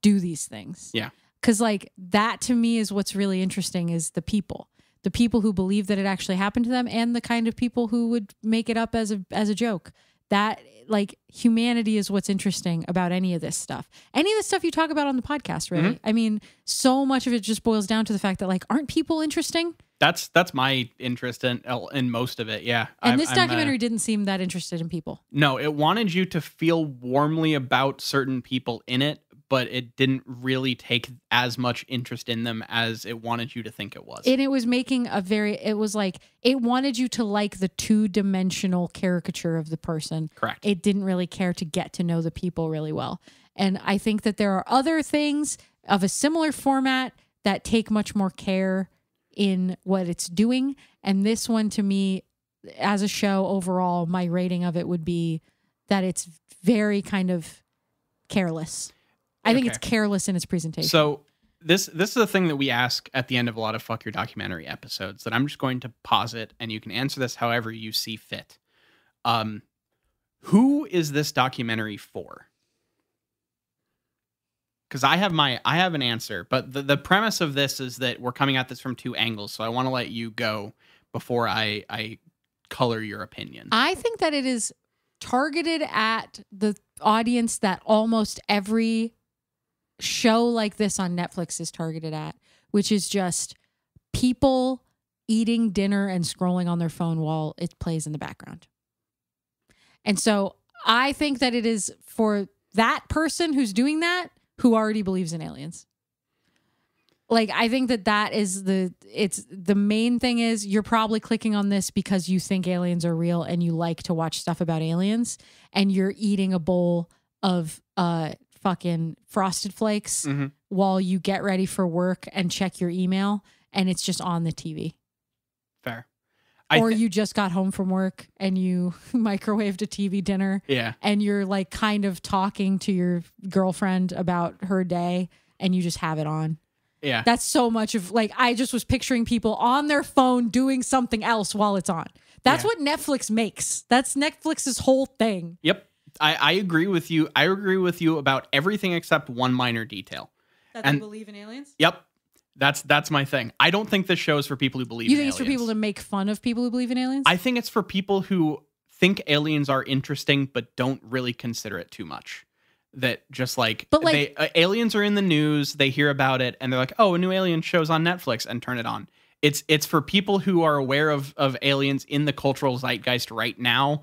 do these things. Yeah, because like that to me is what's really interesting, is the people the people who believe that it actually happened to them, and the kind of people who would make it up as a as a joke. That like humanity is what's interesting about any of this stuff. Any of the stuff you talk about on the podcast, really. Mm-hmm. I mean, so much of it just boils down to the fact that like, aren't people interesting? That's that's my interest in in most of it. Yeah. And I'm, this documentary uh, didn't seem that interested in people. No, it wanted you to feel warmly about certain people in it, but it didn't really take as much interest in them as it wanted you to think it was. And it was making a very, it was like, it wanted you to like the two-dimensional caricature of the person. Correct. It didn't really care to get to know the people really well. And I think that there are other things of a similar format that take much more care in what it's doing. And this one to me as a show overall, my rating of it would be that it's very kind of careless. I okay. think it's careless in its presentation. So this this is the thing that we ask at the end of a lot of Fuck Your Documentary episodes that I'm just going to pause it, and you can answer this however you see fit. Um, who is this documentary for? Because I have my I have an answer, but the, the premise of this is that we're coming at this from two angles, so I want to let you go before I, I color your opinion. I think that it is targeted at the audience that almost every show like this on Netflix is targeted at, which is just people eating dinner and scrolling on their phone while it plays in the background. And so I think that it is for that person who's doing that, who already believes in aliens. Like, I think that that is the, it's the main thing is you're probably clicking on this because you think aliens are real and you like to watch stuff about aliens, and you're eating a bowl of uh, fucking Frosted Flakes mm-hmm. while you get ready for work and check your email, and it's just on the T V. Fair. I or you just got home from work and you microwaved a T V dinner. Yeah. And you're like kind of talking to your girlfriend about her day and you just have it on. Yeah. That's so much of like, I just was picturing people on their phone doing something else while it's on. That's yeah. what Netflix makes. That's Netflix's whole thing. Yep. I, I agree with you. I agree with you about everything except one minor detail. That and, they believe in aliens? Yep. That's that's my thing. I don't think this show is for people who believe in aliens. You think it's for people to make fun of people who believe in aliens? I think it's for people who think aliens are interesting but don't really consider it too much. That just like, but like they, uh, aliens are in the news, they hear about it, and they're like, oh, a new alien show's on Netflix, and turn it on. It's it's for people who are aware of, of aliens in the cultural zeitgeist right now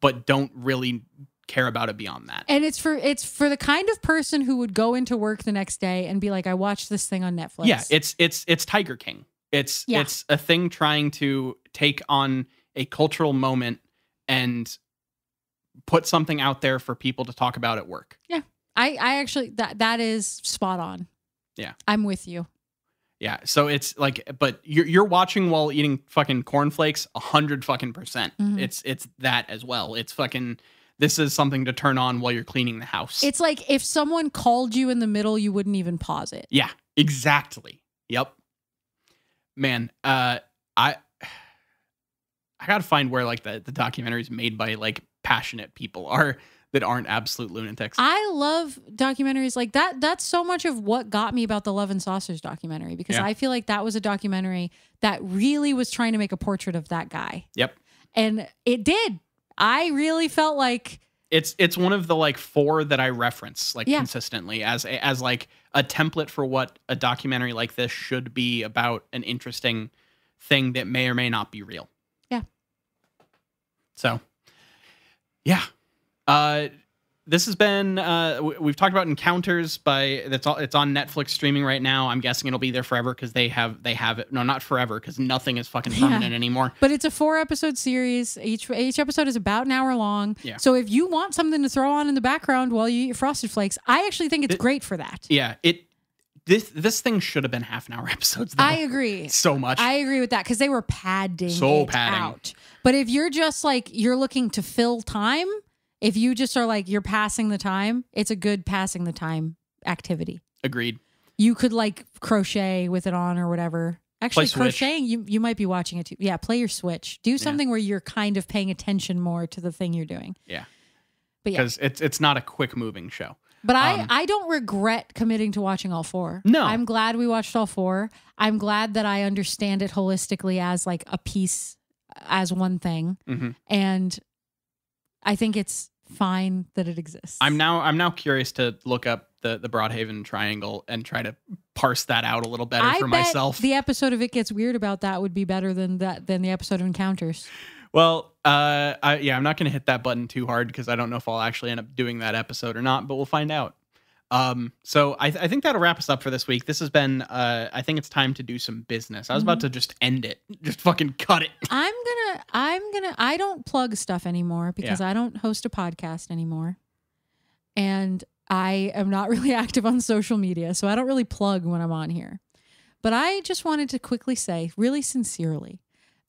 but don't really care about it beyond that. And it's for it's for the kind of person who would go into work the next day and be like, I watched this thing on Netflix. Yeah, it's it's it's Tiger King. It's yeah. it's a thing trying to take on a cultural moment and put something out there for people to talk about at work. Yeah. I I actually that that is spot on. Yeah. I'm with you. Yeah, so it's like, but you're you're watching while eating fucking cornflakes a hundred fucking percent. Mm-hmm. It's it's that as well. It's fucking this is something to turn on while you're cleaning the house. It's like if someone called you in the middle, you wouldn't even pause it. Yeah, exactly. Yep. Man, uh, I I gotta find where like the, the documentaries made by like passionate people are that aren't absolute lunatics. I love documentaries like that. That's so much of what got me about the Love and Saucers documentary, because yeah. I feel like that was a documentary that really was trying to make a portrait of that guy. Yep. And it did. I really felt like it's it's one of the like four that I reference like yeah. consistently as a, as like a template for what a documentary like this should be about, an interesting thing that may or may not be real. Yeah. So, yeah, uh, this has been uh, we've talked about Encounters by that's all it's on Netflix streaming right now. I'm guessing it'll be there forever because they have they have it. No, not forever, because nothing is fucking permanent yeah. anymore. But it's a four episode series. Each each episode is about an hour long. Yeah. So if you want something to throw on in the background while you eat your Frosted Flakes, I actually think it's it, great for that. Yeah. It this this thing should have been half an hour episodes. Though. I agree so much. I agree with that because they were padding so it padding out. But if you're just like you're looking to fill time. If you just are like, you're passing the time, it's a good passing the time activity. Agreed. You could like crochet with it on or whatever. Actually, crocheting, you, you might be watching it too. Yeah, play your Switch. Do something yeah. where you're kind of paying attention more to the thing you're doing. Yeah. But yeah. Because it's, it's not a quick moving show. But um, I, I don't regret committing to watching all four. No. I'm glad we watched all four. I'm glad that I understand it holistically as like a piece, as one thing. Mm-hmm. And I think it's fine that it exists. I'm now I'm now curious to look up the the Broadhaven Triangle and try to parse that out a little better I for bet myself. The episode of It Gets Weird About That would be better than that than the episode of Encounters. Well, uh, I, yeah, I'm not going to hit that button too hard because I don't know if I'll actually end up doing that episode or not, but we'll find out. Um, so I, th I think that'll wrap us up for this week. This has been, uh, I think it's time to do some business. I was mm-hmm. about to just end it, just fucking cut it. I'm gonna, I'm gonna, I don't plug stuff anymore because yeah. I don't host a podcast anymore and I am not really active on social media. So I don't really plug when I'm on here, but I just wanted to quickly say really sincerely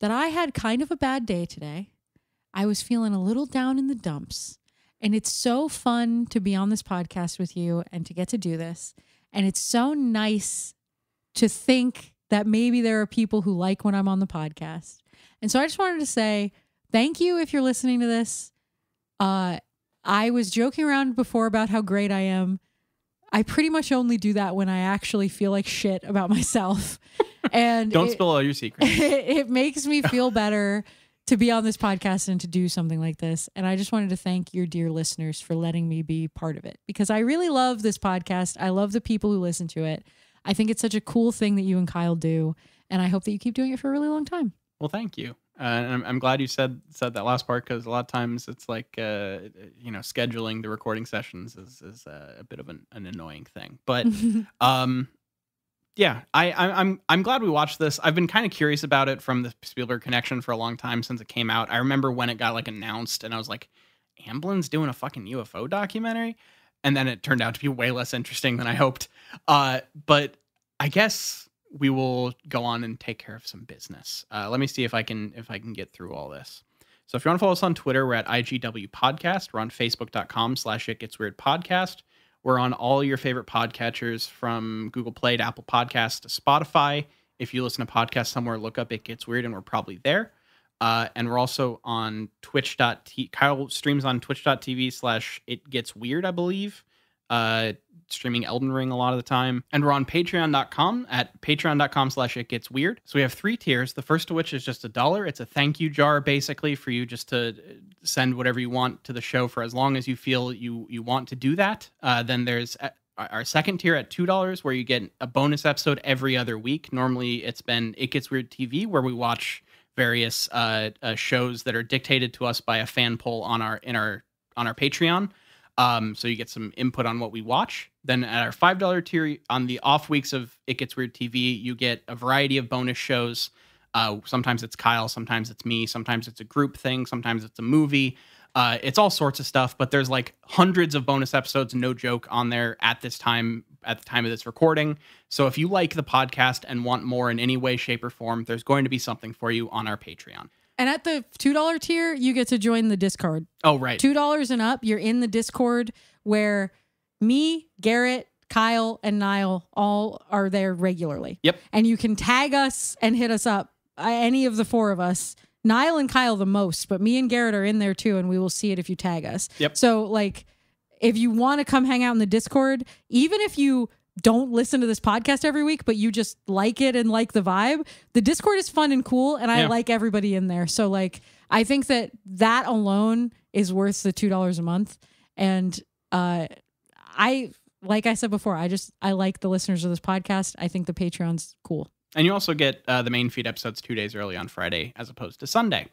that I had kind of a bad day today. I was feeling a little down in the dumps. And it's so fun to be on this podcast with you and to get to do this. And it's so nice to think that maybe there are people who like when I'm on the podcast. And so I just wanted to say thank you if you're listening to this. Uh, I was joking around before about how great I am. I pretty much only do that when I actually feel like shit about myself. And Don't it, spill all your secrets. It, it makes me feel better to be on this podcast and to do something like this. And I just wanted to thank your dear listeners for letting me be part of it, because I really love this podcast. I love the people who listen to it. I think it's such a cool thing that you and Kyle do. And I hope that you keep doing it for a really long time. Well, thank you. Uh, and I'm, I'm glad you said said that last part, because a lot of times it's like, uh, you know, scheduling the recording sessions is, is uh, a bit of an, an annoying thing. But um, yeah, I, I, I'm I'm glad we watched this. I've been kind of curious about it from the Spielberg connection for a long time since it came out. I remember when it got like announced and I was like, Amblin's doing a fucking U F O documentary. And then it turned out to be way less interesting than I hoped. Uh, but I guess we will go on and take care of some business. Uh, let me see if I can if I can get through all this. So if you want to follow us on Twitter, we're at I G W Podcast. We're on Facebook.com slash It Gets Weird Podcast. We're on all your favorite podcatchers, from Google Play to Apple Podcasts to Spotify. If you listen to podcasts somewhere, look up It Gets Weird and we're probably there. Uh, and we're also on Twitch dot T V. Kyle streams on Twitch dot T V slash It Gets Weird, I believe. Uh, streaming Elden Ring a lot of the time. And we're on Patreon dot com at Patreon dot com slash It Gets Weird. So we have three tiers. The first of which is just a dollar. It's a thank you jar, basically, for you just to send whatever you want to the show for as long as you feel you, you want to do that. Uh, then there's our second tier at two dollars, where you get a bonus episode every other week. Normally it's been It Gets Weird T V, where we watch various uh, uh, shows that are dictated to us by a fan poll on our in our on our Patreon. Um, so you get some input on what we watch. Then at our five dollar tier, on the off weeks of It Gets Weird T V, you get a variety of bonus shows. Uh, sometimes it's Kyle, sometimes it's me, sometimes it's a group thing, sometimes it's a movie. Uh, it's all sorts of stuff, but there's like hundreds of bonus episodes, no joke, on there at this time, at the time of this recording. So if you like the podcast and want more in any way, shape, or form, there's going to be something for you on our Patreon. And at the two dollar tier, you get to join the Discord. Oh, right. two dollars and up, you're in the Discord where me, Garrett, Kyle, and Nile all are there regularly. Yep. And you can tag us and hit us up, any of the four of us. Nile and Kyle the most, but me and Garrett are in there too, and we will see it if you tag us. Yep. So, like, if you want to come hang out in the Discord, even if you don't listen to this podcast every week, but you just like it and like the vibe, the Discord is fun and cool, and I yeah. like everybody in there. So, like, I think that that alone is worth the two dollars a month. And uh, I, like I said before, I just, I like the listeners of this podcast. I think the Patreon's cool. And you also get uh, the main feed episodes two days early on Friday as opposed to Sunday.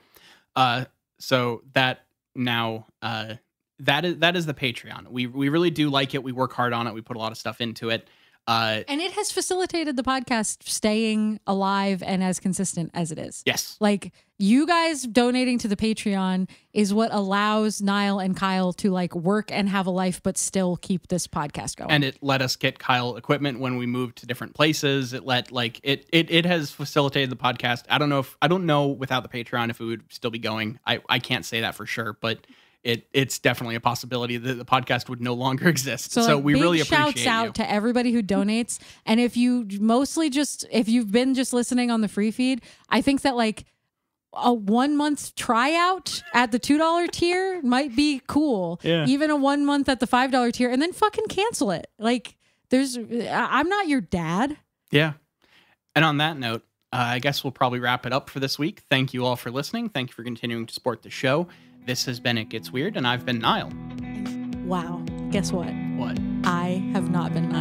Uh, so that now uh, that is that is the Patreon. We we really do like it. We work hard on it. We put a lot of stuff into it. Uh, and it has facilitated the podcast staying alive and as consistent as it is. Yes. Like, you guys donating to the Patreon is what allows Nile and Kyle to like work and have a life, but still keep this podcast going. And it let us get Kyle equipment when we moved to different places. It let like it, it, it has facilitated the podcast. I don't know if, I don't know without the Patreon if we would still be going. I, I can't say that for sure, but It it's definitely a possibility that the podcast would no longer exist. So, like, so we big really appreciate shouts out you. to everybody who donates. And if you mostly just if you've been just listening on the free feed, I think that like a one month tryout at the two dollar tier might be cool. Yeah. Even a one month at the five dollar tier, and then fucking cancel it. Like, there's I'm not your dad. Yeah. And on that note, uh, I guess we'll probably wrap it up for this week. Thank you all for listening. Thank you for continuing to support the show. This has been It Gets Weird, and I've been Nile. Wow. Guess what? What? I have not been Nile.